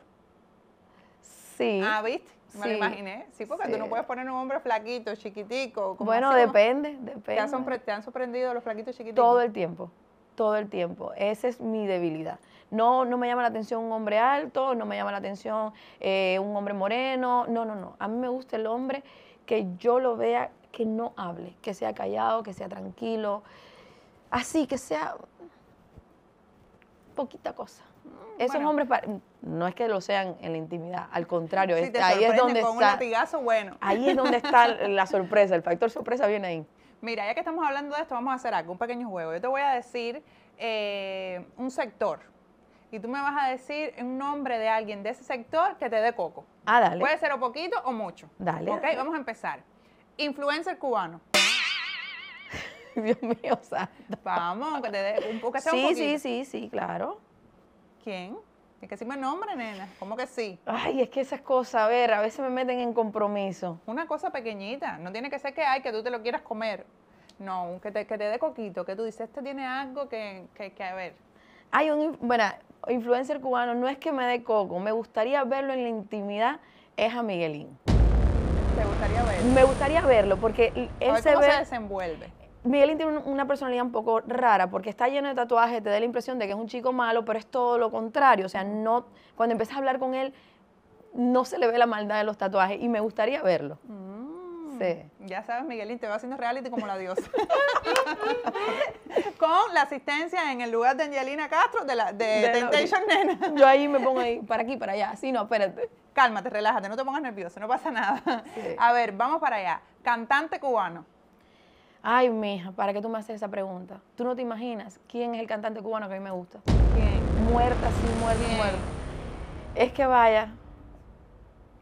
Sí. Ah, ¿viste? Me sí. lo imaginé. Sí, porque sí. tú no puedes poner un hombre flaquito, chiquitico. Como bueno, hacemos. depende, depende. ¿Te han, sorpre ¿Te han sorprendido los flaquitos chiquiticos? Todo el tiempo, todo el tiempo. Esa es mi debilidad. No, no me llama la atención un hombre alto, no me llama la atención eh, un hombre moreno. No, no, no. A mí me gusta el hombre que yo lo vea, que no hable, que sea callado, que sea tranquilo. Así, que sea poquita cosa. Esos bueno. hombres, no es que lo sean en la intimidad, al contrario, si está, ahí es donde con está. Un latigazo, bueno. Ahí es donde está la sorpresa, el factor sorpresa viene ahí. Mira, ya que estamos hablando de esto, vamos a hacer algo, un pequeño juego. Yo te voy a decir eh, un sector y tú me vas a decir un nombre de alguien de ese sector que te dé coco. Ah, dale. Puede ser o poquito o mucho. Dale. Ok, dale. Vamos a empezar. Influencer cubano. Dios mío, santo. Vamos, que te dé un poco. Sí, un poquito. sí, sí, sí, claro. ¿Quién? Es que sí me nombra, nena. ¿Cómo que sí? Ay, es que esas cosas, a ver, a veces me meten en compromiso. Una cosa pequeñita. No tiene que ser que hay, que tú te lo quieras comer. No, que te, que te dé coquito, que tú dices, este tiene algo que, que, que a ver. Hay un, bueno, influencer cubano, no es que me dé coco. Me gustaría verlo en la intimidad, es a Miguelín. ¿Te gustaría verlo? Me gustaría verlo, porque él a ver se cómo ve... se desenvuelve. Miguelín tiene una personalidad un poco rara porque está lleno de tatuajes, te da la impresión de que es un chico malo, pero es todo lo contrario. O sea, no, cuando empiezas a hablar con él, no se le ve la maldad de los tatuajes y me gustaría verlo. Mm. Sí. Ya sabes, Miguelín, te va haciendo reality como la diosa. Con la asistencia en el lugar de Angelina Castro de, la, de, de Temptation Nena. Yo ahí me pongo ahí, para aquí, para allá. Así no, espérate. Cálmate, relájate, no te pongas nervioso, no pasa nada. Sí. A ver, vamos para allá. Cantante cubano. Ay, mija, ¿para qué tú me haces esa pregunta? ¿Tú no te imaginas quién es el cantante cubano que a mí me gusta? ¿Quién? Muerta, sí, muerta, ¿Quién? muerta. Es que vaya,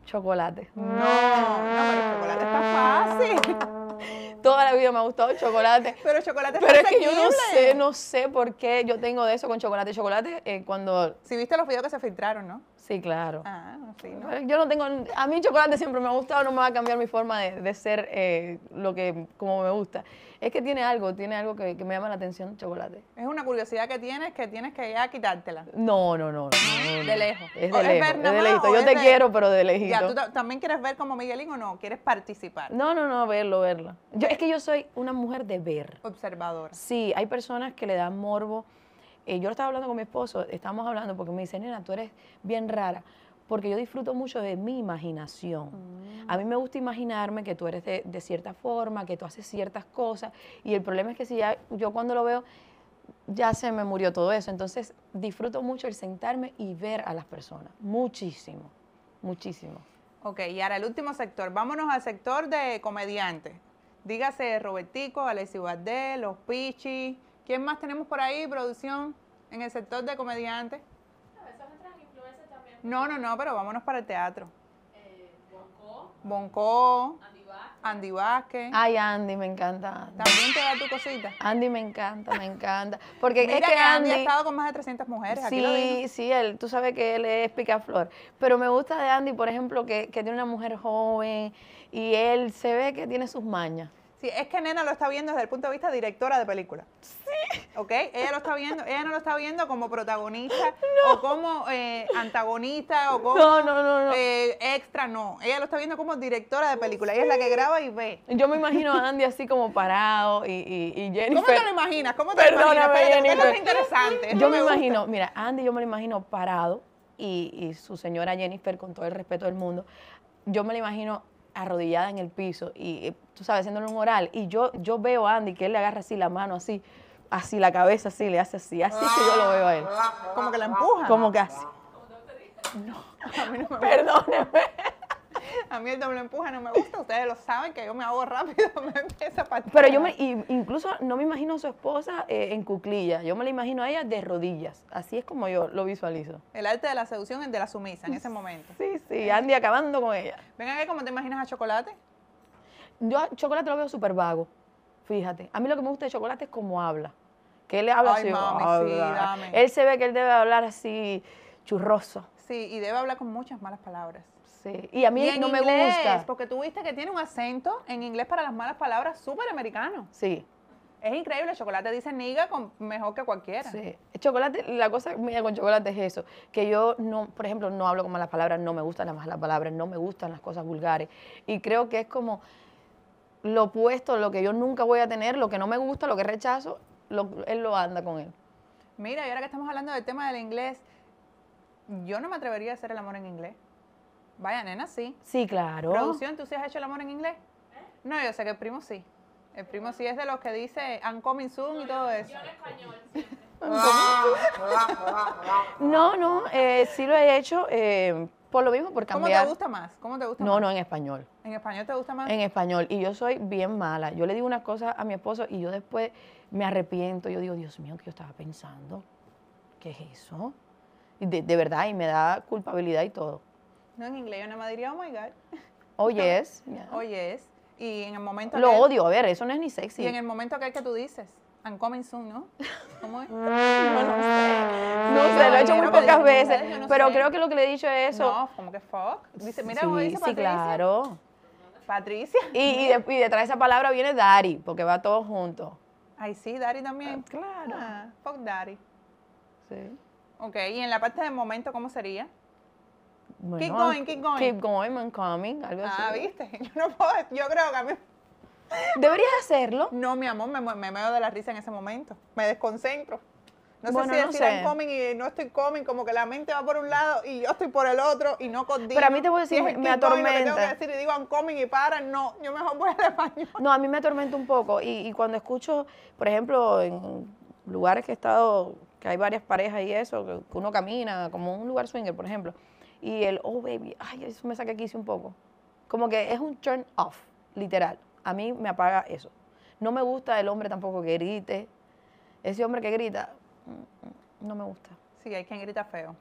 Chocolate. No, no, pero Chocolate está fácil. Toda la vida me ha gustado Chocolate. Pero Chocolate está fácil. Pero es que yo no sé, no sé por qué yo tengo de eso con Chocolate. Chocolate, eh, cuando... Si viste los videos que se filtraron, ¿no? Sí, claro. Ah, sí, ¿no? Yo no tengo... A mí Chocolate siempre me ha gustado, no me va a cambiar mi forma de, de ser eh, lo que como me gusta. Es que tiene algo, tiene algo que, que me llama la atención, Chocolate. Es una curiosidad que tienes que tienes que ya quitártela. No, no, no. no, no de lejos. Es de lejos, es de lejito. Yo te quiero, pero de lejito. Ya, ¿tú también quieres ver como Miguelín o no? ¿Quieres participar? No, no, no, verlo, verlo. Yo, es que yo soy una mujer de ver. Observadora. Sí, hay personas que le dan morbo. Eh, yo lo estaba hablando con mi esposo, estábamos hablando porque me dice, nena, tú eres bien rara, porque yo disfruto mucho de mi imaginación. Mm. A mí me gusta imaginarme que tú eres de, de cierta forma, que tú haces ciertas cosas, y el problema es que si ya yo cuando lo veo, ya se me murió todo eso. Entonces, disfruto mucho el sentarme y ver a las personas, muchísimo, muchísimo. Ok, y ahora el último sector, vámonos al sector de comediantes. Dígase Robertico, Alexis Bardet, Los Pichis. ¿Quién más tenemos por ahí, producción, en el sector de comediantes? No, esas otras influencias también. No, no, no, pero vámonos para el teatro. Eh, Bonco. Bonco. Andy Vázquez. Andy Vázquez. Ay, Andy, me encanta. Andy. ¿También te da tu cosita? Andy me encanta, me encanta. Porque Mira es que Andy, Andy ha estado con más de trescientas mujeres. Aquí sí, lo digo. sí, él, tú sabes que él es picaflor. Pero me gusta de Andy, por ejemplo, que, que tiene una mujer joven y él se ve que tiene sus mañas. Sí, es que Nena lo está viendo desde el punto de vista directora de película. Sí. ¿Ok? Ella lo está viendo, ella no lo está viendo como protagonista no. o como eh, antagonista o como no, no, no, no. Eh, extra, no. Ella lo está viendo como directora de película. Sí. Ella es la que graba y ve. Yo me imagino a Andy así como parado y, y, y Jennifer. ¿Cómo te lo imaginas? ¿Cómo te Perdóname, lo imaginas? Jennifer. Esto es interesante. Esto yo me, me imagino, mira, Andy yo me lo imagino parado y, y su señora Jennifer, con todo el respeto del mundo, yo me lo imagino arrodillada en el piso y tú sabes, haciéndole un oral y yo, yo veo a Andy que él le agarra así la mano, así, así la cabeza, así, le hace así, así que yo lo veo a él. Como que la empuja. Como que así. No, a mí no me gusta. Perdóneme. A mí el doble empuje no me gusta, ustedes lo saben que yo me hago rápido, me empieza a partir. Pero yo me, incluso no me imagino a su esposa eh, en cuclillas, yo me la imagino a ella de rodillas, así es como yo lo visualizo. El arte de la seducción es de la sumisa en ese momento. Sí, sí, Andy acabando con ella. Venga, ¿cómo te imaginas a Chocolate? Yo a Chocolate lo veo súper vago. fíjate. A mí lo que me gusta de Chocolate es cómo habla. Que él habla Ay, así. Mami, habla. Sí, dame. Él se ve que él debe hablar así churroso. Sí, y debe hablar con muchas malas palabras. Sí, y a mí y no inglés, me gusta. Porque tú viste que tiene un acento en inglés para las malas palabras súper americano. Sí. Es increíble, Chocolate dice niga con, mejor que cualquiera. Sí, Chocolate, la cosa mía con Chocolate es eso, que yo, no, por ejemplo, no hablo con malas palabras, no me gustan las malas palabras, no me gustan las cosas vulgares. Y creo que es como lo opuesto, lo que yo nunca voy a tener, lo que no me gusta, lo que rechazo, lo, él lo anda con él. Mira, y ahora que estamos hablando del tema del inglés, yo no me atrevería a hacer el amor en inglés. Vaya, nena, sí. Sí, claro. Producción, ¿tú sí has hecho el amor en inglés? No, yo sé que el primo sí. El primo sí es de los que dice I'm coming soon no, y todo yo, eso. Yo en español. no, no, eh, sí lo he hecho eh, por lo mismo, por cambiar. ¿Cómo te gusta más? ¿Cómo te gusta no, más? No, no, en español. ¿En español te gusta más? En español. Y yo soy bien mala. Yo le digo unas cosas a mi esposo y yo después me arrepiento. Yo digo, Dios mío, ¿qué yo estaba pensando? ¿Qué es eso? Y de, de verdad, y me da culpabilidad y todo. No, en inglés yo nada más diría, oh my God. Oh yes. Yeah. Oh yes. Y en el momento lo aquel, odio, a ver, eso no es ni sexy. Y en el momento aquel que tú dices, I'm coming soon, ¿no? ¿Cómo es? no, no sé. No sé, no, lo he hecho muy pocas digo, veces. Mujeres, no pero sé. Creo que lo que le he dicho es eso. No, como que fuck. Dice, mira, sí, dice sí, Patricia. Sí, claro. Patricia. Y, y, de, y detrás de esa palabra viene daddy, porque va todo junto. Ay, sí, daddy también. Ah, claro. Ah, fuck daddy. Sí. Ok, y en la parte del momento, ¿cómo sería? Bueno, keep going, keep going. Keep going, I'm coming, algo así. Ah, ¿viste? Yo no puedo, yo creo que... ¿Deberías hacerlo? No, mi amor, me, me meo de la risa en ese momento. Me desconcentro. No bueno, sé si no decir sé. I'm coming y no estoy coming, como que la mente va por un lado y yo estoy por el otro y no coordino. Pero a mí te voy a decir, si me, me atormenta. Lo que tengo que decir y digo I'm coming y para, no, yo mejor voy al baño. No, a mí me atormenta un poco. Y, y cuando escucho, por ejemplo, en lugares que he estado, que hay varias parejas y eso, que uno camina, como un lugar swinger, por ejemplo, y el, oh, baby, ay, eso me saca quicio un poco. Como que es un turn off, literal. A mí me apaga eso. No me gusta el hombre tampoco que grite. Ese hombre que grita, no me gusta. Sí, hay quien grita feo.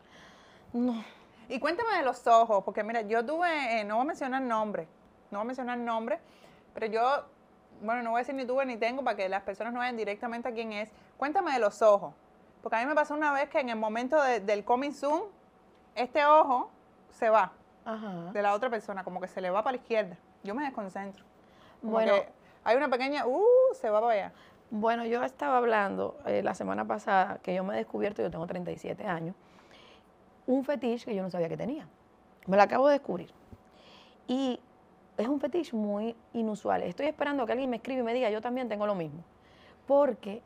No. Y cuéntame de los ojos, porque mira, yo tuve, eh, no voy a mencionar nombre, no voy a mencionar nombre, pero yo, bueno, no voy a decir ni tuve ni tengo para que las personas no vayan directamente a quién es. Cuéntame de los ojos, porque a mí me pasó una vez que en el momento de, del coming soon, este ojo se va Ajá. de la otra persona, como que se le va para la izquierda. Yo me desconcentro. Como bueno, que hay una pequeña, uh, se va para allá. Bueno, yo estaba hablando eh, la semana pasada que yo me he descubierto, yo tengo treinta y siete años, un fetiche que yo no sabía que tenía. Me lo acabo de descubrir. Y es un fetiche muy inusual. Estoy esperando que alguien me escriba y me diga, yo también tengo lo mismo. Porque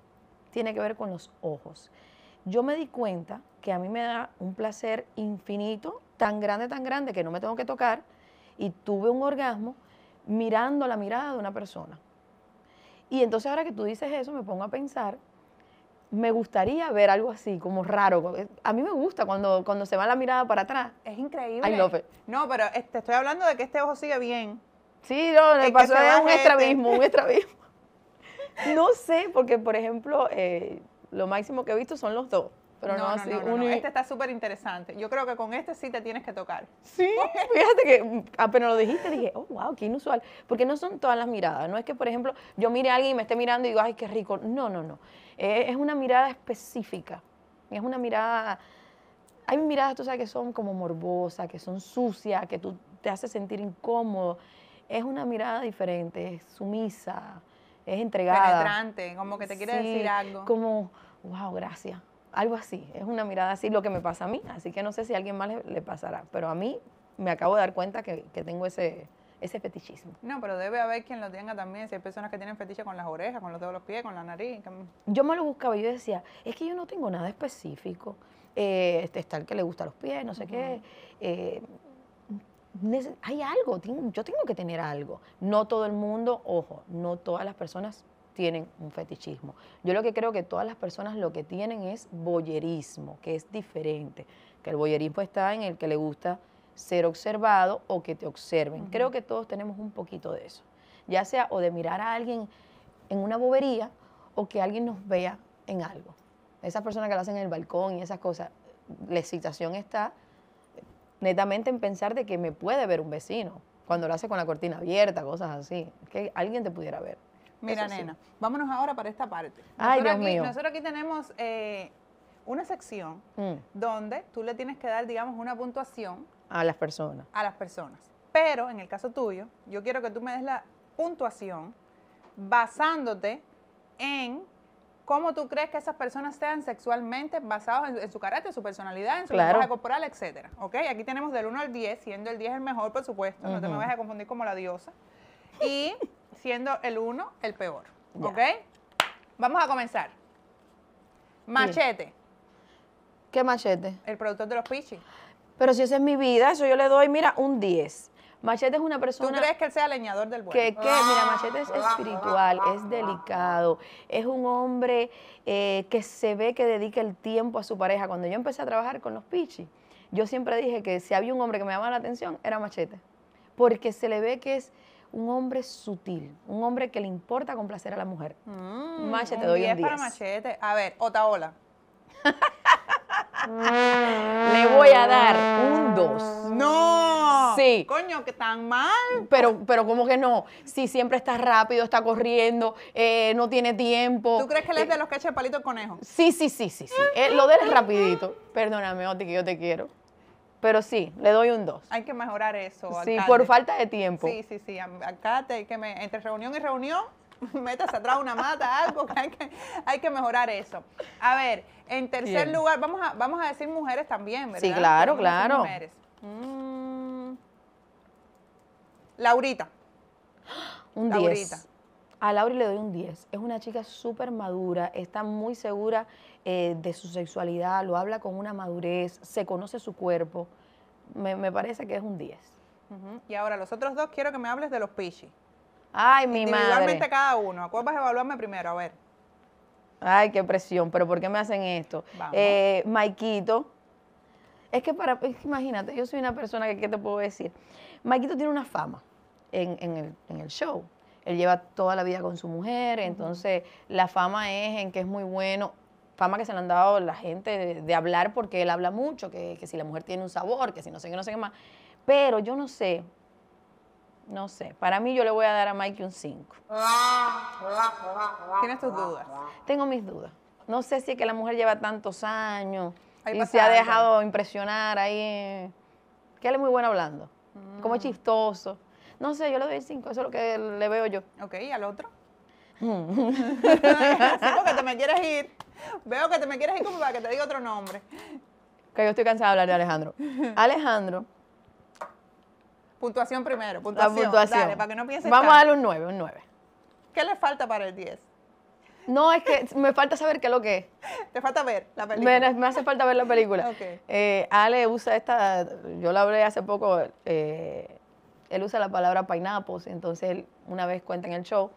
tiene que ver con los ojos. Yo me di cuenta que a mí me da un placer infinito, tan grande, tan grande, que no me tengo que tocar, y tuve un orgasmo mirando la mirada de una persona. Y entonces ahora que tú dices eso, me pongo a pensar, me gustaría ver algo así, como raro. A mí me gusta cuando, cuando se va la mirada para atrás. Es increíble. I love it. No, pero te estoy hablando de que este ojo sigue bien. Sí, no, me pasó de un estrabismo, un estrabismo. No sé, porque por ejemplo... Eh, lo máximo que he visto son los dos. Pero no, no, no, así, no, no, un... no. Este está súper interesante. Yo creo que con este sí te tienes que tocar. Sí, fíjate que apenas lo dijiste, dije, oh, wow, qué inusual. Porque no son todas las miradas. No es que, por ejemplo, yo mire a alguien y me esté mirando y digo, ay, qué rico. No, no, no. Eh, es una mirada específica. Es una mirada... Hay miradas, tú sabes, que son como morbosas, que son sucias, que tú te hace sentir incómodo. Es una mirada diferente, es sumisa. Es entregada. Penetrante, como que te quiere sí, decir algo. Como, wow, gracias. Algo así, es una mirada así, lo que me pasa a mí. Así que no sé si a alguien más le, le pasará. Pero a mí me acabo de dar cuenta que, que tengo ese, ese fetichismo. No, pero debe haber quien lo tenga también. Si hay personas que tienen fetiche con las orejas, con los dedos de los pies, con la nariz. Yo me lo buscaba y yo decía, es que yo no tengo nada específico. Eh, está el que le gusta los pies, no sé uh-huh. qué. Eh, Hay algo, yo tengo que tener algo. No todo el mundo, ojo, no todas las personas tienen un fetichismo. Yo lo que creo que todas las personas lo que tienen es voyerismo, que es diferente. Que el voyerismo está en el que le gusta ser observado o que te observen. Uh-huh. Creo que todos tenemos un poquito de eso. Ya sea o de mirar a alguien en una bobería o que alguien nos vea en algo. Esas personas que lo hacen en el balcón y esas cosas, la excitación está... netamente en pensar de que me puede ver un vecino, cuando lo hace con la cortina abierta, cosas así, que alguien te pudiera ver. Mira, nena, sí. Vámonos ahora para esta parte. Ay, Dios mío. Nosotros aquí tenemos eh, una sección mm. donde tú le tienes que dar, digamos, una puntuación. A las personas. A las personas. Pero, en el caso tuyo, yo quiero que tú me des la puntuación basándote en cómo tú crees que esas personas sean sexualmente basadas en, en su carácter, su personalidad, en su claro. forma corporal, etcétera. ¿Ok? Aquí tenemos del uno al diez, siendo el diez el mejor, por supuesto. Uh-huh. No te me vayas a confundir como la diosa. Y... siendo el uno el peor, yeah. ¿ok? Vamos a comenzar. Machete. ¿Qué machete? El productor de Los Pichis. Pero si esa es mi vida, eso yo le doy, mira, un diez. Machete es una persona... ¿Tú crees que él sea leñador del bueno? Que, que, mira, Machete es espiritual, es delicado, es un hombre eh, que se ve que dedica el tiempo a su pareja. Cuando yo empecé a trabajar con Los Pichis, yo siempre dije que si había un hombre que me llamaba la atención, era Machete. Porque se le ve que es... un hombre sutil, un hombre que le importa complacer a la mujer. Mm, Machete, te doy un diez. diez para Machete. A ver, Otaola. Le voy a dar un dos. ¡No! Sí. Coño, que tan mal. Pero, pero ¿cómo que no? Si siempre está rápido, está corriendo, eh, no tiene tiempo. ¿Tú crees que él es de los que echa el palito al conejo? Sí, sí, sí, sí. sí. eh, lo de él es rapidito. Perdóname, Oti, que yo te quiero. Pero sí, le doy un dos. Hay que mejorar eso, alcalde. Sí, por falta de tiempo. Sí, sí, sí. Acá te, que me, entre reunión y reunión, metas atrás una mata, algo. Que hay, que, hay que mejorar eso. A ver, en tercer Bien. lugar, vamos a, vamos a decir mujeres también, ¿verdad? Sí, claro, vamos claro. Mujeres. Mm. Laurita. Un diez. Laurita. A Laura le doy un diez. Es una chica súper madura, está muy segura eh, de su sexualidad, lo habla con una madurez, se conoce su cuerpo. Me, me parece que es un diez. Uh-huh. Y ahora, los otros dos quiero que me hables de Los Pichis. Ay, mi madre. Individualmente cada uno. ¿A cuál vas a evaluarme primero? A ver. Ay, qué presión. ¿Pero por qué me hacen esto? Eh, Maikito. Es que para, es que imagínate, yo soy una persona que, ¿qué te puedo decir? Maikito tiene una fama en, en, el, en el show. Él lleva toda la vida con su mujer, entonces uh-huh. la fama es en que es muy bueno, fama que se le han dado la gente de, de hablar porque él habla mucho, que, que si la mujer tiene un sabor, que si no sé qué, no sé qué más. Pero yo no sé, no sé, para mí yo le voy a dar a Mike un cinco. ¿Tienes tus dudas? Tengo mis dudas. No sé si es que la mujer lleva tantos años ahí y se ha dejado algo. impresionar ahí, en... que él es muy bueno hablando, uh-huh. como chistoso. No sé, yo le doy el cinco, eso es lo que le veo yo. Ok, ¿y al otro? Sí, porque te me quieres ir. Veo que te me quieres ir como para que te diga otro nombre. Que yo estoy cansada de hablar de Alejandro. Alejandro. Puntuación primero, puntuación. La puntuación. Dale, para que no pienses Vamos tanto. a darle un nueve, un nueve. ¿Qué le falta para el diez? No, es que me falta saber qué es lo que es. Te falta ver la película. Me, me hace falta ver la película. Okay. Eh, Ale usa esta, yo la hablé hace poco... Eh, él usa la palabra pineapples, entonces él una vez cuenta en el show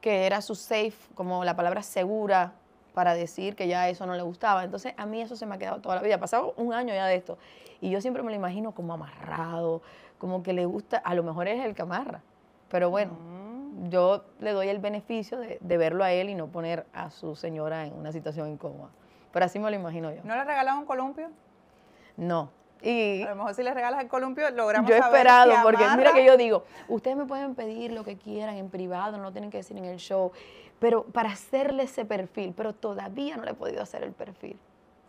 que era su safe, como la palabra segura para decir que ya eso no le gustaba. Entonces a mí eso se me ha quedado toda la vida, ha pasado un año ya de esto. Y yo siempre me lo imagino como amarrado, como que le gusta, a lo mejor es el que amarra, pero bueno, mm. yo le doy el beneficio de, de verlo a él y no poner a su señora en una situación incómoda. Pero así me lo imagino yo. ¿No le regalaba un columpio? No. Y a lo mejor si les regalas el columpio logramos yo he esperado saber porque amarra. Mira que yo digo, ustedes me pueden pedir lo que quieran en privado, no lo tienen que decir en el show, pero para hacerle ese perfil, pero todavía no le he podido hacer el perfil.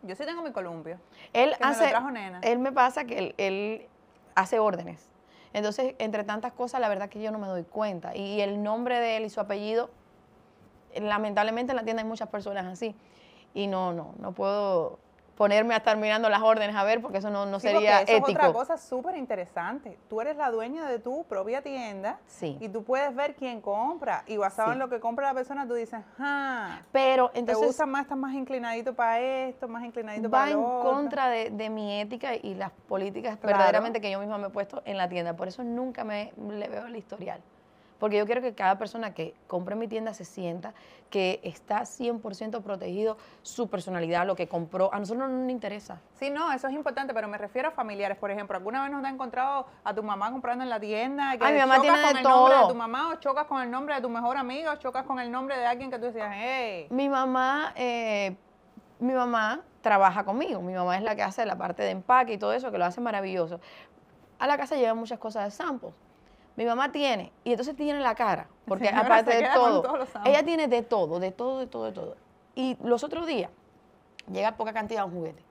Yo sí tengo mi columpio. Él hace, me lo trajo Nena. Él me pasa que él, él hace órdenes. Entonces, entre tantas cosas, la verdad que yo no me doy cuenta. Y el nombre de él y su apellido, lamentablemente en la tienda hay muchas personas así. Y no, no, no puedo... ponerme a estar mirando las órdenes a ver, porque eso no, no sí, sería eso ético. Es otra cosa súper interesante. Tú eres la dueña de tu propia tienda sí. y tú puedes ver quién compra. Y basado sí. en lo que compra la persona, tú dices, ah, pero entonces te gusta más, estás más inclinadito para esto, más inclinadito para lo otro. Va en contra de, de mi ética y las políticas claro. verdaderamente que yo misma me he puesto en la tienda. Por eso nunca me le veo el historial. Porque yo quiero que cada persona que compre en mi tienda se sienta que está cien por ciento protegido su personalidad, lo que compró. A nosotros no nos interesa. Sí, no, eso es importante, pero me refiero a familiares. Por ejemplo, ¿alguna vez nos has encontrado a tu mamá comprando en la tienda? Que Ay, mi mamá tiene de todo. ¿Chocas con el nombre de tu mamá o chocas con el nombre de tu mejor amiga o chocas con el nombre de alguien que tú decías, hey? Mi mamá, eh, mi mamá trabaja conmigo. Mi mamá es la que hace la parte de empaque y todo eso, que lo hace maravilloso. A la casa llevan muchas cosas de samples. Mi mamá tiene, y entonces tiene la cara, porque señora, aparte de todo, ella tiene de todo, de todo, de todo, de todo. Y los otros días, llega poca cantidad un juguete.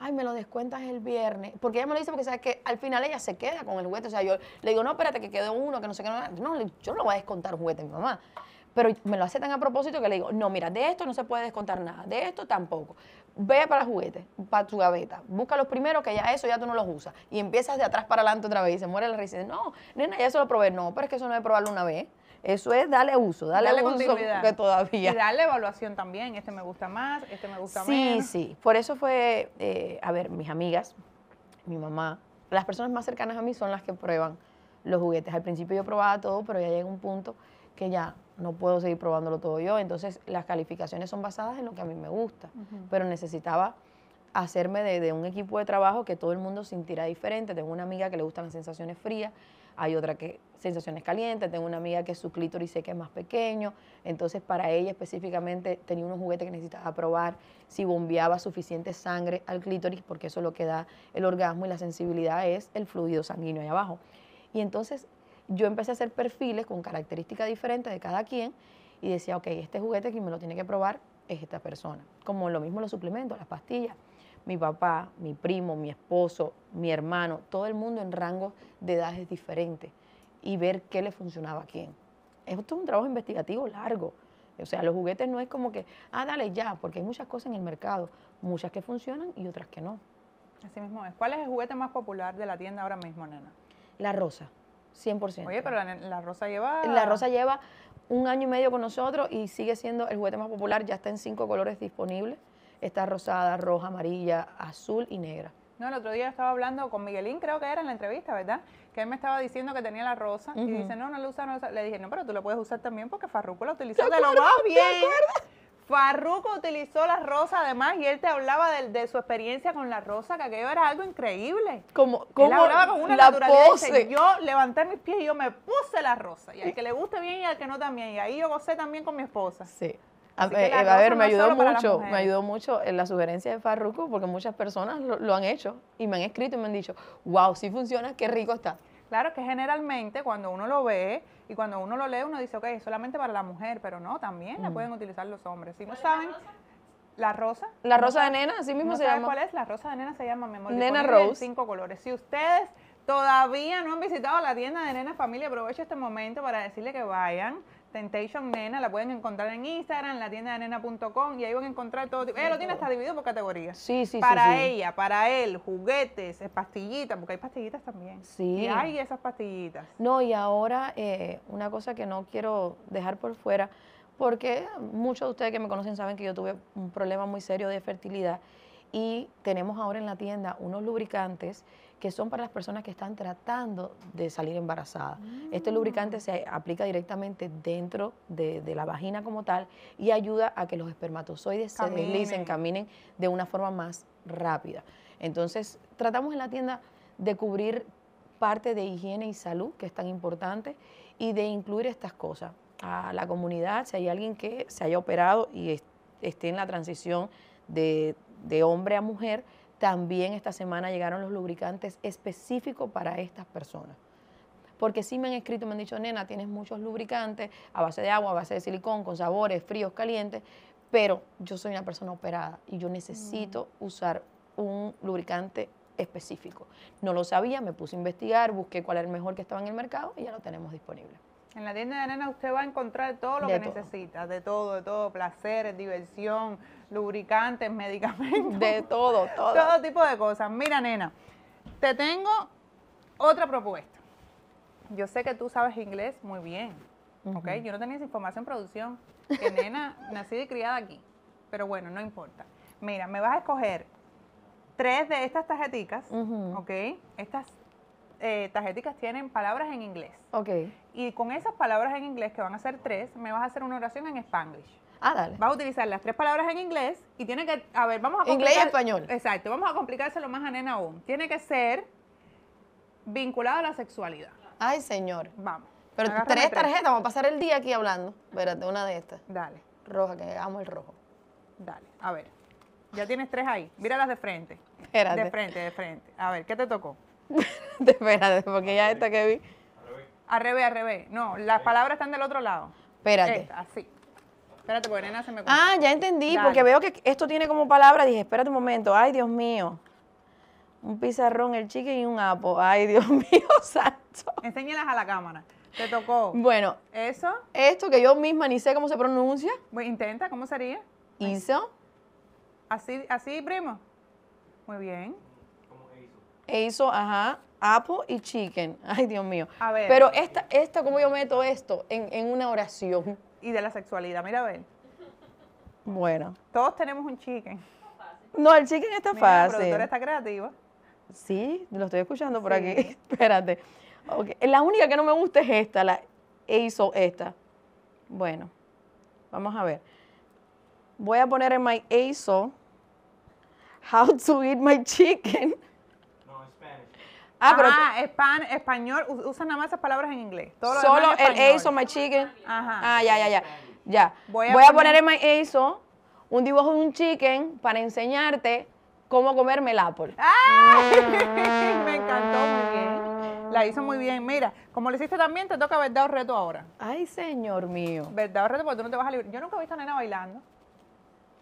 Ay, me lo descuentas el viernes, porque ella me lo dice porque sabe que al final ella se queda con el juguete. O sea, yo le digo, no, espérate, que quedó uno, que no sé qué. No, yo no le voy a descontar un juguete a mi mamá. Pero me lo hace tan a propósito que le digo, no, mira, de esto no se puede descontar nada, de esto tampoco. Ve para juguetes, para tu gaveta, busca los primeros que ya eso ya tú no los usas. Y empiezas de atrás para adelante otra vez y se muere la risa y dice, no, nena, ya eso lo probé. No, pero es que eso no es probarlo una vez. Eso es darle uso, darle, darle uso continuidad. Que todavía. Y darle evaluación también, este me gusta más, este me gusta sí, menos. Sí, sí, por eso fue, eh, a ver, mis amigas, mi mamá, las personas más cercanas a mí son las que prueban los juguetes. Al principio yo probaba todo, pero ya llega un punto que ya no puedo seguir probándolo todo yo, entonces las calificaciones son basadas en lo que a mí me gusta, uh-huh. pero necesitaba hacerme de, de un equipo de trabajo que todo el mundo sintiera diferente. Tengo una amiga que le gustan las sensaciones frías, hay otra que sensaciones calientes, tengo una amiga que su clítoris sé que es más pequeño, entonces para ella específicamente tenía unos juguetes que necesitaba probar si bombeaba suficiente sangre al clítoris, porque eso es lo que da el orgasmo y la sensibilidad es el fluido sanguíneo ahí abajo. Y entonces yo empecé a hacer perfiles con características diferentes de cada quien y decía, ok, este juguete quien me lo tiene que probar es esta persona. Como lo mismo los suplementos, las pastillas. Mi papá, mi primo, mi esposo, mi hermano, todo el mundo en rangos de edades diferentes y ver qué le funcionaba a quién. Esto es un trabajo investigativo largo. O sea, los juguetes no es como que, ah, dale ya, porque hay muchas cosas en el mercado, muchas que funcionan y otras que no. Así mismo es. ¿Cuál es el juguete más popular de la tienda ahora mismo, nena? La rosa. cien por ciento. Oye, pero la, la rosa lleva... La rosa lleva un año y medio con nosotros y sigue siendo el juguete más popular. Ya está en cinco colores disponibles. Está rosada, roja, amarilla, azul y negra. No, el otro día estaba hablando con Miguelín, creo que era en la entrevista, ¿verdad? Que él me estaba diciendo que tenía la rosa. Uh-huh. Y dice, no, no la usa, no la usa. Le dije, no, pero tú la puedes usar también porque Farruko la utilizó. ¿Te, te acuerdas, lo más bien? ¿Te acuerdas? Farruko utilizó la rosa además y él te hablaba de, de su experiencia con la rosa, que aquello era algo increíble. Como, como él hablaba con una naturalidad. Dice, yo levanté mis pies y yo me puse la rosa. Y al que le guste bien y al que no también. Y ahí yo gocé también con mi esposa. Sí. A, eh, a ver, no me ayudó mucho, me ayudó mucho en la sugerencia de Farruko porque muchas personas lo, lo han hecho y me han escrito y me han dicho, wow, sí funciona, qué rico está. Claro que generalmente cuando uno lo ve y cuando uno lo lee, uno dice, ok, es solamente para la mujer, pero no, también mm. la pueden utilizar los hombres. Si no saben, la rosa. La rosa de nena, así mismo se llama. ¿Cuál es? La rosa de nena se llama, mi amor. Nena Rose. Cinco colores. Si ustedes todavía no han visitado la tienda de Nena Familia, aprovecho este momento para decirle que vayan. Temptation Nena, la pueden encontrar en Instagram, en la tienda de nena punto com y ahí van a encontrar todo tipo. Ella lo tiene hasta dividido por categorías. Sí, sí, para sí. Para ella, sí. Para él, juguetes, pastillitas, porque hay pastillitas también. Sí. Y hay esas pastillitas. No, y ahora eh, una cosa que no quiero dejar por fuera, porque muchos de ustedes que me conocen saben que yo tuve un problema muy serio de fertilidad y tenemos ahora en la tienda unos lubricantes que son para las personas que están tratando de salir embarazadas. Mm. Este lubricante se aplica directamente dentro de, de la vagina como tal y ayuda a que los espermatozoides caminen. Se deslicen, caminen de una forma más rápida. Entonces, tratamos en la tienda de cubrir parte de higiene y salud, que es tan importante, y de incluir estas cosas. A la comunidad, si hay alguien que se haya operado y est- esté en la transición de, de hombre a mujer, también esta semana llegaron los lubricantes específicos para estas personas. Porque sí me han escrito, me han dicho, nena, tienes muchos lubricantes a base de agua, a base de silicón, con sabores fríos, calientes, pero yo soy una persona operada y yo necesito mm. usar un lubricante específico. No lo sabía, me puse a investigar, busqué cuál era el mejor que estaba en el mercado y ya lo tenemos disponible. En la tienda de Nena usted va a encontrar todo lo de que todo. Necesita, de todo, de todo, placeres, diversión, lubricantes, medicamentos. De todo, todo. Todo tipo de cosas. Mira, nena, te tengo otra propuesta. Yo sé que tú sabes inglés muy bien, uh-huh. ¿ok? Yo no tenía esa información en producción, que nena, nacida y criada aquí, pero bueno, no importa. Mira, me vas a escoger tres de estas tarjeticas, uh-huh. ¿ok? Estas Eh, tarjeticas tienen palabras en inglés. Ok. Y con esas palabras en inglés, que van a ser tres, me vas a hacer una oración en Spanglish. Ah, dale. Vas a utilizar las tres palabras en inglés y tiene que, a ver, vamos a complicar. Inglés y español. Exacto, vamos a complicárselo más a nena aún. Tiene que ser vinculado a la sexualidad. Ay, señor. Vamos. Pero tres tarjetas, vamos a pasar el día aquí hablando. Espérate, una de estas. Dale. Roja, que amo el rojo. Dale, a ver. Ya tienes tres ahí. Míralas de frente. Espérate. De frente, de frente. A ver, ¿qué te tocó? Espérate, porque ya esta que vi. Al revés, al revés. No, las palabras están del otro lado. Espérate. Esta, así. Espérate, porque Nena se me... Contó. Ah, ya entendí, Dale. porque veo que esto tiene como palabra. Dije, espérate un momento. Ay, Dios mío. Un pizarrón, el chicken y un apo. Ay, Dios mío, santo. Enséñalas a la cámara. Te tocó. Bueno. Eso. Esto que yo misma ni sé cómo se pronuncia. Pues intenta, ¿cómo sería? Hizo. Así, así, primo. Muy bien. ¿Cómo hizo? Hizo, ajá. Apple y chicken. Ay, Dios mío. A ver. Pero esta, esta ¿cómo yo meto esto en, en una oración? Y de la sexualidad, mira a ver. Bueno. Todos tenemos un chicken. No, el chicken está mira, fácil. La productora está creativa. Sí, lo estoy escuchando por sí. aquí. Espérate. Okay. La única que no me gusta es esta, la hizo esta. Bueno, vamos a ver. Voy a poner en my A S O how to eat my chicken. No, Spanish. Ah, pero ah, espan, español, usan nada más esas palabras en inglés. Todo solo el A S O my chicken. Ajá. Ah, ya, ya, ya. Ya. Voy a, Voy a poner en my A S O un dibujo de un chicken para enseñarte cómo comerme el apple. ¡Ay! Me encantó, muy bien. La hizo muy bien. Mira, como lo hiciste también, te toca verdad o reto ahora. Ay, señor mío. Verdad o reto, porque tú no te vas a librar. Yo nunca he visto a Nena bailando.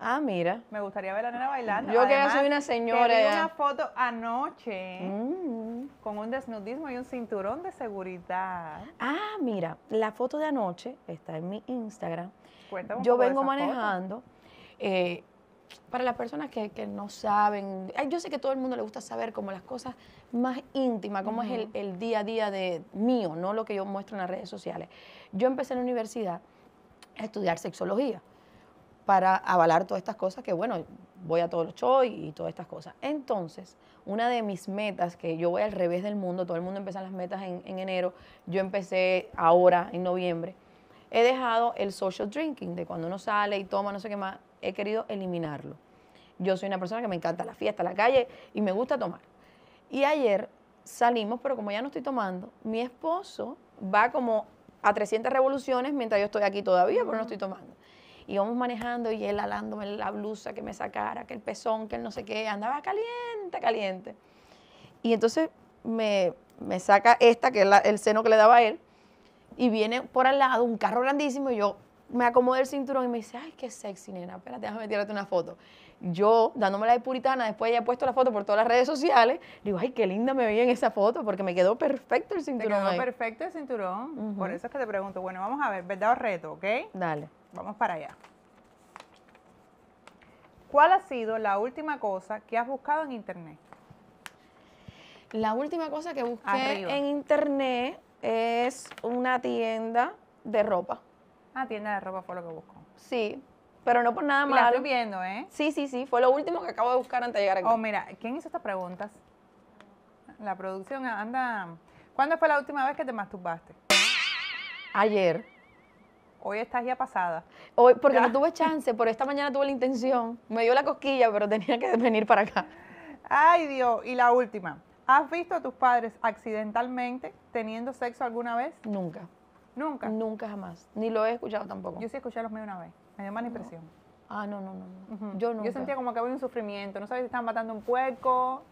Ah, mira. Me gustaría ver a Nena bailando. Yo Además, que ya soy una señora. Vi una foto anoche mm. con un desnudismo y un cinturón de seguridad. Ah, mira, la foto de anoche está en mi Instagram. Cuéntame un Yo poco vengo de esa manejando. Eh, para las personas que, que no saben, yo sé que a todo el mundo le gusta saber como las cosas más íntimas, cómo uh-huh. es el, el día a día de mío, no lo que yo muestro en las redes sociales. Yo empecé en la universidad a estudiar sexología, para avalar todas estas cosas que, bueno, voy a todos los shows y, y todas estas cosas. Entonces, una de mis metas, que yo voy al revés del mundo, todo el mundo empieza las metas en, en enero, yo empecé ahora, en noviembre, he dejado el social drinking, de cuando uno sale y toma no sé qué más, he querido eliminarlo. Yo soy una persona que me encanta la fiesta, la calle, y me gusta tomar. Y ayer salimos, pero como ya no estoy tomando, mi esposo va como a trescientas revoluciones mientras yo estoy aquí todavía, pero no estoy tomando. Y vamos manejando y él alándome la blusa que me sacara, que el pezón, que el no sé qué, andaba caliente, caliente. Y entonces me, me saca esta, que es la, el seno que le daba a él, y viene por al lado un carro grandísimo y yo me acomodo el cinturón y me dice, ay, qué sexy, nena, espérate, déjame tirarte una foto. Yo, dándome la de puritana, después ella ha puesto la foto por todas las redes sociales, digo, ay, qué linda me vi en esa foto, porque me quedó perfecto el cinturón. Me quedó ahí. perfecto el cinturón, uh-huh. por eso es que te pregunto. Bueno, vamos a ver, ¿verdad o reto, ok? Dale. Vamos para allá. ¿Cuál ha sido la última cosa que has buscado en internet? La última cosa que busqué Arriba. en internet es una tienda de ropa. Ah, tienda de ropa fue lo que buscó. Sí, pero no por nada malo. La estoy viendo, ¿eh? Sí, sí, sí, fue lo último que acabo de buscar antes de llegar aquí. Oh, mira, ¿quién hizo estas preguntas? La producción anda... ¿Cuándo fue la última vez que te masturbaste? Ayer. Hoy estás ya pasada. Hoy, porque ya. no tuve chance, pero esta mañana tuve la intención. Me dio la cosquilla, pero tenía que venir para acá. Ay, Dios. Y la última. ¿Has visto a tus padres accidentalmente teniendo sexo alguna vez? Nunca. ¿Nunca? Nunca jamás. Ni lo he escuchado tampoco. Yo sí escuché a los míos una vez. Me dio mala impresión. No. Ah, no, no, no. Uh-huh. Yo nunca. Yo sentía como que había un sufrimiento. No sabía si estaban matando un puerco.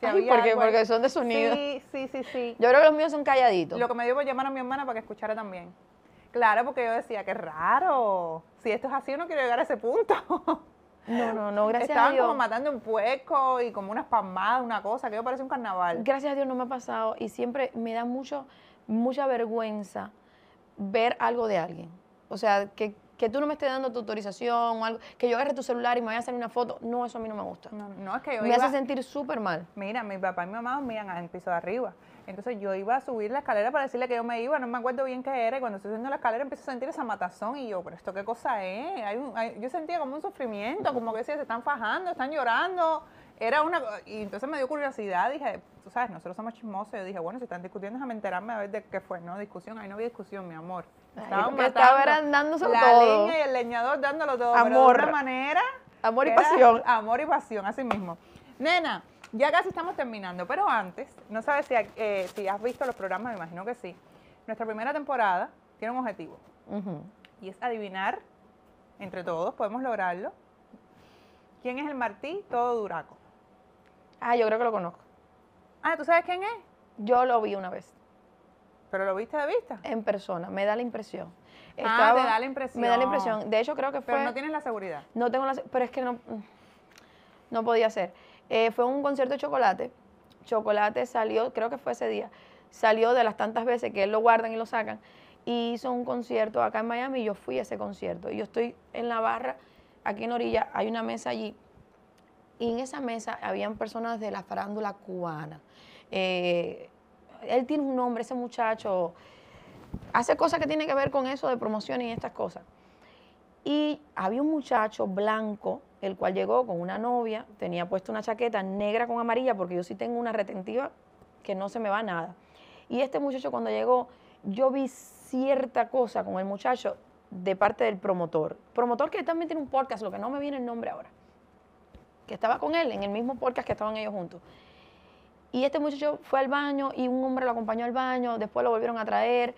Si Ay, había porque, algo. porque son de sonido. Sí, sí, sí, sí. Yo creo que los míos son calladitos. Lo que me dio por llamar a mi hermana para que escuchara también. Claro, porque yo decía, qué raro, si esto es así, yo no quiero llegar a ese punto. No, no, no, gracias Estaban a Dios. Estaban como matando un puerco y como unas palmadas, una cosa, que yo parecía un carnaval. Gracias a Dios no me ha pasado y siempre me da mucho, mucha vergüenza ver algo de alguien. O sea, que, que tú no me estés dando tu autorización o algo, que yo agarre tu celular y me vaya a hacer una foto, no, eso a mí no me gusta. No, no es que yo Me iba, hace sentir súper mal. Mira, mi papá y mi mamá miran al piso de arriba. Entonces yo iba a subir la escalera para decirle que yo me iba, no me acuerdo bien qué era, y cuando estoy subiendo la escalera empiezo a sentir esa matazón, y yo, pero esto qué cosa es, hay un, hay, yo sentía como un sufrimiento, como que se están fajando, están llorando, era una, y entonces me dio curiosidad, dije, tú sabes, nosotros somos chismosos, yo dije, bueno, si están discutiendo, déjame enterarme a ver de qué fue, no, discusión, ahí no había discusión, mi amor, estaban matando la todo. leña y el leñador dándolo todo, amor. Pero de otra manera, amor y pasión, amor y pasión, así mismo. Nena, ya casi estamos terminando, pero antes, no sabes si, eh, si has visto los programas, me imagino que sí. Nuestra primera temporada tiene un objetivo, uh-huh. y es adivinar, entre todos, podemos lograrlo, ¿quién es el Martí todo duraco? Ah, yo creo que lo conozco. Ah, ¿tú sabes quién es? Yo lo vi una vez. ¿Pero lo viste de vista? En persona, me da la impresión. Estaba, ah, te da la impresión. Me da la impresión. De hecho, creo que fue... Pero no tienes la seguridad. No tengo la seguridad, pero es que no, no podía ser. Eh, fue un concierto de Chocolate. Chocolate salió, creo que fue ese día, salió de las tantas veces que él lo guardan y lo sacan, y hizo un concierto acá en Miami y yo fui a ese concierto. Y yo estoy en la barra, aquí en Orilla, hay una mesa allí, y en esa mesa habían personas de la farándula cubana. Eh... Él tiene un nombre, ese muchacho, hace cosas que tienen que ver con eso de promociones y estas cosas. Y había un muchacho blanco, el cual llegó con una novia, tenía puesta una chaqueta negra con amarilla, porque yo sí tengo una retentiva que no se me va nada. Y este muchacho cuando llegó, yo vi cierta cosa con el muchacho de parte del promotor. Promotor que también tiene un podcast, lo que no me viene el nombre ahora, que estaba con él en el mismo podcast que estaban ellos juntos. Y este muchacho fue al baño y un hombre lo acompañó al baño, después lo volvieron a traer.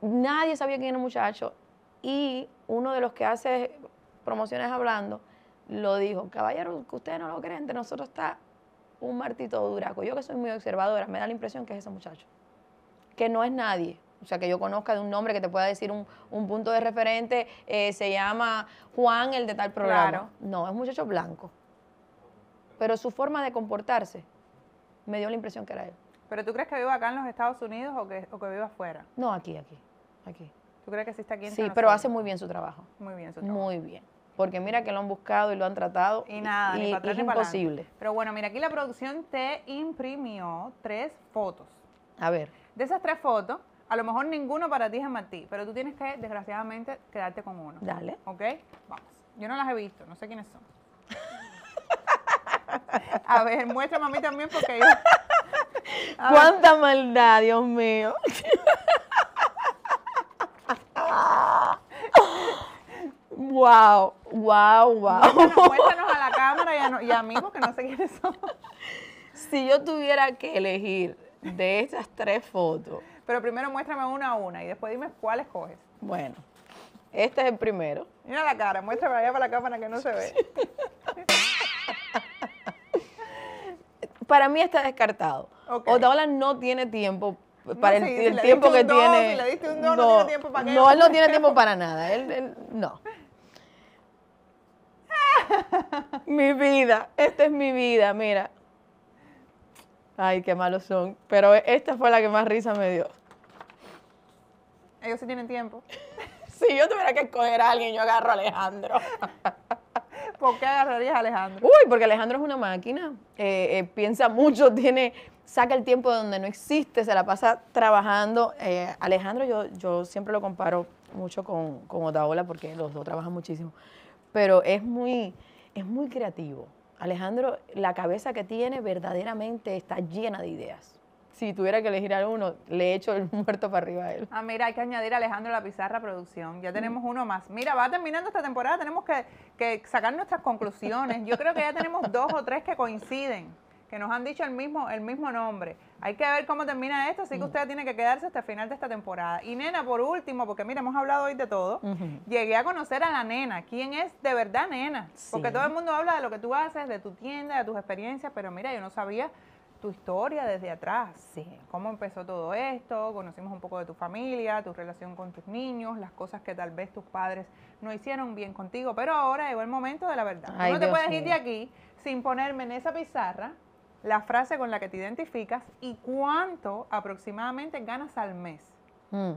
Nadie sabía quién era el muchacho. Y uno de los que hace promociones hablando lo dijo: caballero, que ustedes no lo creen, entre nosotros está un Martito Duraco. Yo que soy muy observadora, me da la impresión que es ese muchacho. Que no es nadie. O sea, que yo conozca de un nombre que te pueda decir un, un punto de referente, eh, se llama Juan, el de tal programa. Claro. No, es un muchacho blanco. Pero su forma de comportarse me dio la impresión que era él. ¿Pero tú crees que viva acá en los Estados Unidos o que, o que viva afuera? No, aquí, aquí, aquí. ¿Tú crees que sí está aquí? Sí, pero hace muy bien su trabajo. Muy bien su trabajo. Muy bien. Porque mira que lo han buscado y lo han tratado. Y nada, y, ni para atrás, es ni imposible. Para pero bueno, mira, aquí la producción te imprimió tres fotos. A ver. De esas tres fotos, a lo mejor ninguno para ti es Martí, pero tú tienes que, desgraciadamente, quedarte con uno. Dale. ¿Ok? Vamos. Yo no las he visto, no sé quiénes son. A ver, muéstrame a mí también porque yo... ¡Cuánta maldad, Dios mío! ¡Wow! ¡Wow! ¡Wow! Muéstranos, muéstranos a la cámara y a, no, y a mí porque no sé quiénes son. Si yo tuviera que elegir de estas tres fotos... Pero primero muéstrame una a una y después dime cuál escoges. Bueno, este es el primero. Mira la cara, muéstrame allá para la cámara que no se ve. Para mí está descartado. Okay. Otaola no tiene tiempo para no, el, si el tiempo que dos, tiene. Si le diste un dos, no, no tiene tiempo para nada. No, él no tiene tiempo para nada. Él, él no. Mi vida, esta es mi vida, mira. Ay, qué malos son. Pero esta fue la que más risa me dio. Ellos sí tienen tiempo. Si yo tuviera que escoger a alguien, yo agarro a Alejandro. ¿Por qué agarrarías a Alejandro? Uy, porque Alejandro es una máquina, eh, eh, piensa mucho, tiene, saca el tiempo de donde no existe, se la pasa trabajando. Eh, Alejandro yo, yo siempre lo comparo mucho con, con Otaola porque los dos trabajan muchísimo, pero es muy, es muy creativo. Alejandro, la cabeza que tiene verdaderamente está llena de ideas. Si tuviera que elegir a uno, le echo el muerto para arriba a él. Ah, mira, hay que añadir a Alejandro la Pizarra Producción. Ya tenemos uno más. Mira, va terminando esta temporada, tenemos que, que sacar nuestras conclusiones. Yo creo que ya tenemos dos o tres que coinciden, que nos han dicho el mismo, el mismo nombre. Hay que ver cómo termina esto, así que usted tiene que quedarse hasta el final de esta temporada. Y Nena, por último, porque mira, hemos hablado hoy de todo, uh-huh. Llegué a conocer a la Nena. ¿Quién es de verdad Nena? Sí. Porque todo el mundo habla de lo que tú haces, de tu tienda, de tus experiencias, pero mira, yo no sabía tu historia desde atrás, sí. Cómo empezó todo esto, conocimos un poco de tu familia, tu relación con tus niños, las cosas que tal vez tus padres no hicieron bien contigo, pero ahora llegó el momento de la verdad. Ay, tú no te Dios puedes mío. ir de aquí sin ponerme en esa pizarra la frase con la que te identificas y cuánto aproximadamente ganas al mes. Mm.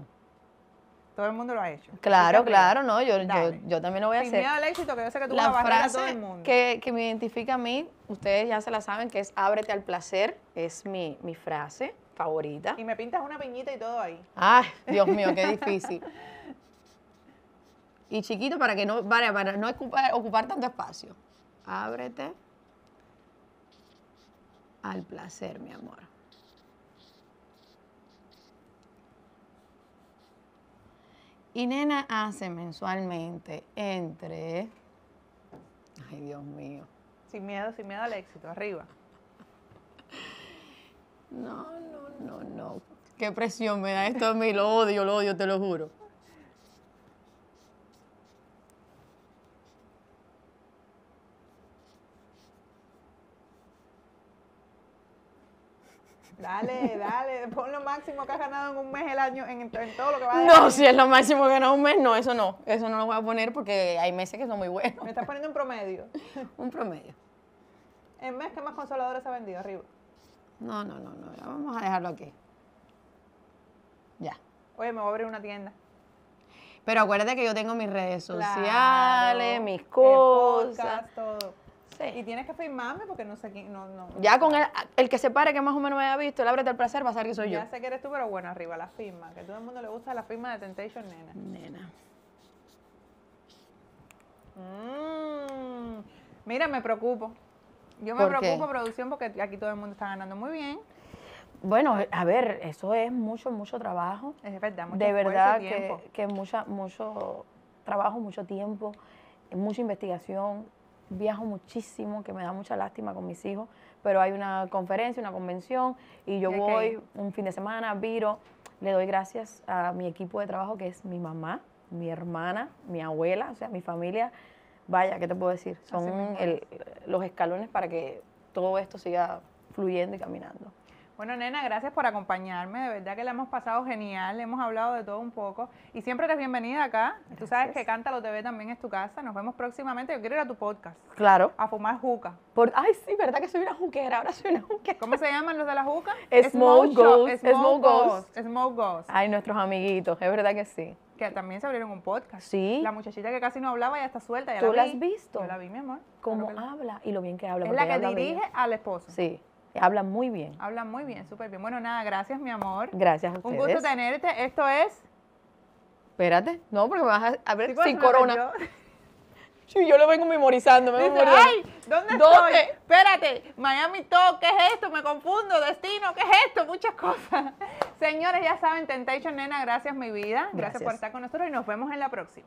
Todo el mundo lo ha hecho. Claro, claro, no, yo, yo, yo también lo voy a Sin hacer. Sin miedo al éxito, que yo sé que tú vas a barrer a todo el mundo. La frase que me identifica a mí, ustedes ya se la saben, que es ábrete al placer, es mi, mi frase favorita. Y me pintas una piñita y todo ahí. Ay, Dios mío, qué difícil. Y chiquito para que no, para, para no ocupar, ocupar tanto espacio. Ábrete al placer, mi amor. Y Nena hace mensualmente entre, ay Dios mío. Sin miedo, sin miedo al éxito, arriba. No, no, no, no. Qué presión me da esto a mí, lo odio, lo odio, te lo juro. Dale, dale, pon lo máximo que has ganado en un mes el año, en, en todo lo que va a dejar. No, si es lo máximo que ganado en un mes, no, eso no. Eso no lo voy a poner porque hay meses que son muy buenos. Me estás poniendo un promedio. Un promedio. ¿El mes que más consoladores se ha vendido? Arriba. No, no, no, no. Vamos a dejarlo aquí. Ya. Oye, me voy a abrir una tienda. Pero acuérdate que yo tengo mis redes sociales, claro, mis cosas. Podcast, todo. Sí. Y tienes que firmarme porque no sé quién. No, no, ya con el, el que se pare, que más o menos me haya visto, el ábrete al placer, va a saber que soy ya yo. Ya sé que eres tú, pero bueno, arriba la firma. Que a todo el mundo le gusta la firma de Temptation Nena. Nena. Mm. Mira, me preocupo. Yo me preocupo, producción, porque aquí todo el mundo está ganando muy bien. Bueno, a ver, eso es mucho, mucho trabajo. Es verdad, mucho de verdad que, que mucha, mucho trabajo, mucho tiempo, mucha investigación. Viajo muchísimo, que me da mucha lástima con mis hijos, pero hay una conferencia, una convención, y yo voy un fin de semana, viro. Le doy gracias a mi equipo de trabajo, que es mi mamá, mi hermana, mi abuela, o sea, mi familia. Vaya, ¿qué te puedo decir? Son el, los escalones para que todo esto siga fluyendo y caminando. Bueno, nena, gracias por acompañarme. De verdad que la hemos pasado genial. Hemos hablado de todo un poco. Y siempre eres bienvenida acá. Gracias. Tú sabes que Cántalo T V también es tu casa. Nos vemos próximamente. Yo quiero ir a tu podcast. Claro. A fumar juca. Por, ay, sí, verdad que soy una juquera. Ahora soy una juquera. ¿Cómo se llaman los de la juca? Smoke Ghost. Smoke Ghost. Smoke Ghost. Ay, nuestros amiguitos. Es verdad que sí. Que también se abrieron un podcast. Sí. La muchachita que casi no hablaba ya está suelta. Ya ¿Tú la, la has visto? Yo la vi, mi amor. Cómo claro habla y lo bien que habla. Es la que dirige bien al esposo. Sí. Habla muy bien. Habla muy bien, súper bien. Bueno, nada, gracias, mi amor. Gracias a ustedes. Un gusto tenerte. Esto es... Espérate. No, porque me vas a ver sí, sin corona. Sí, yo lo vengo memorizando. Me Dice, ay, ¿dónde, ¿Dónde estoy? Espérate. Miami Talk, ¿qué es esto? Me confundo. Destino, ¿qué es esto? Muchas cosas. Señores, ya saben, Temptation Nena, gracias, mi vida. Gracias, gracias por estar con nosotros y nos vemos en la próxima.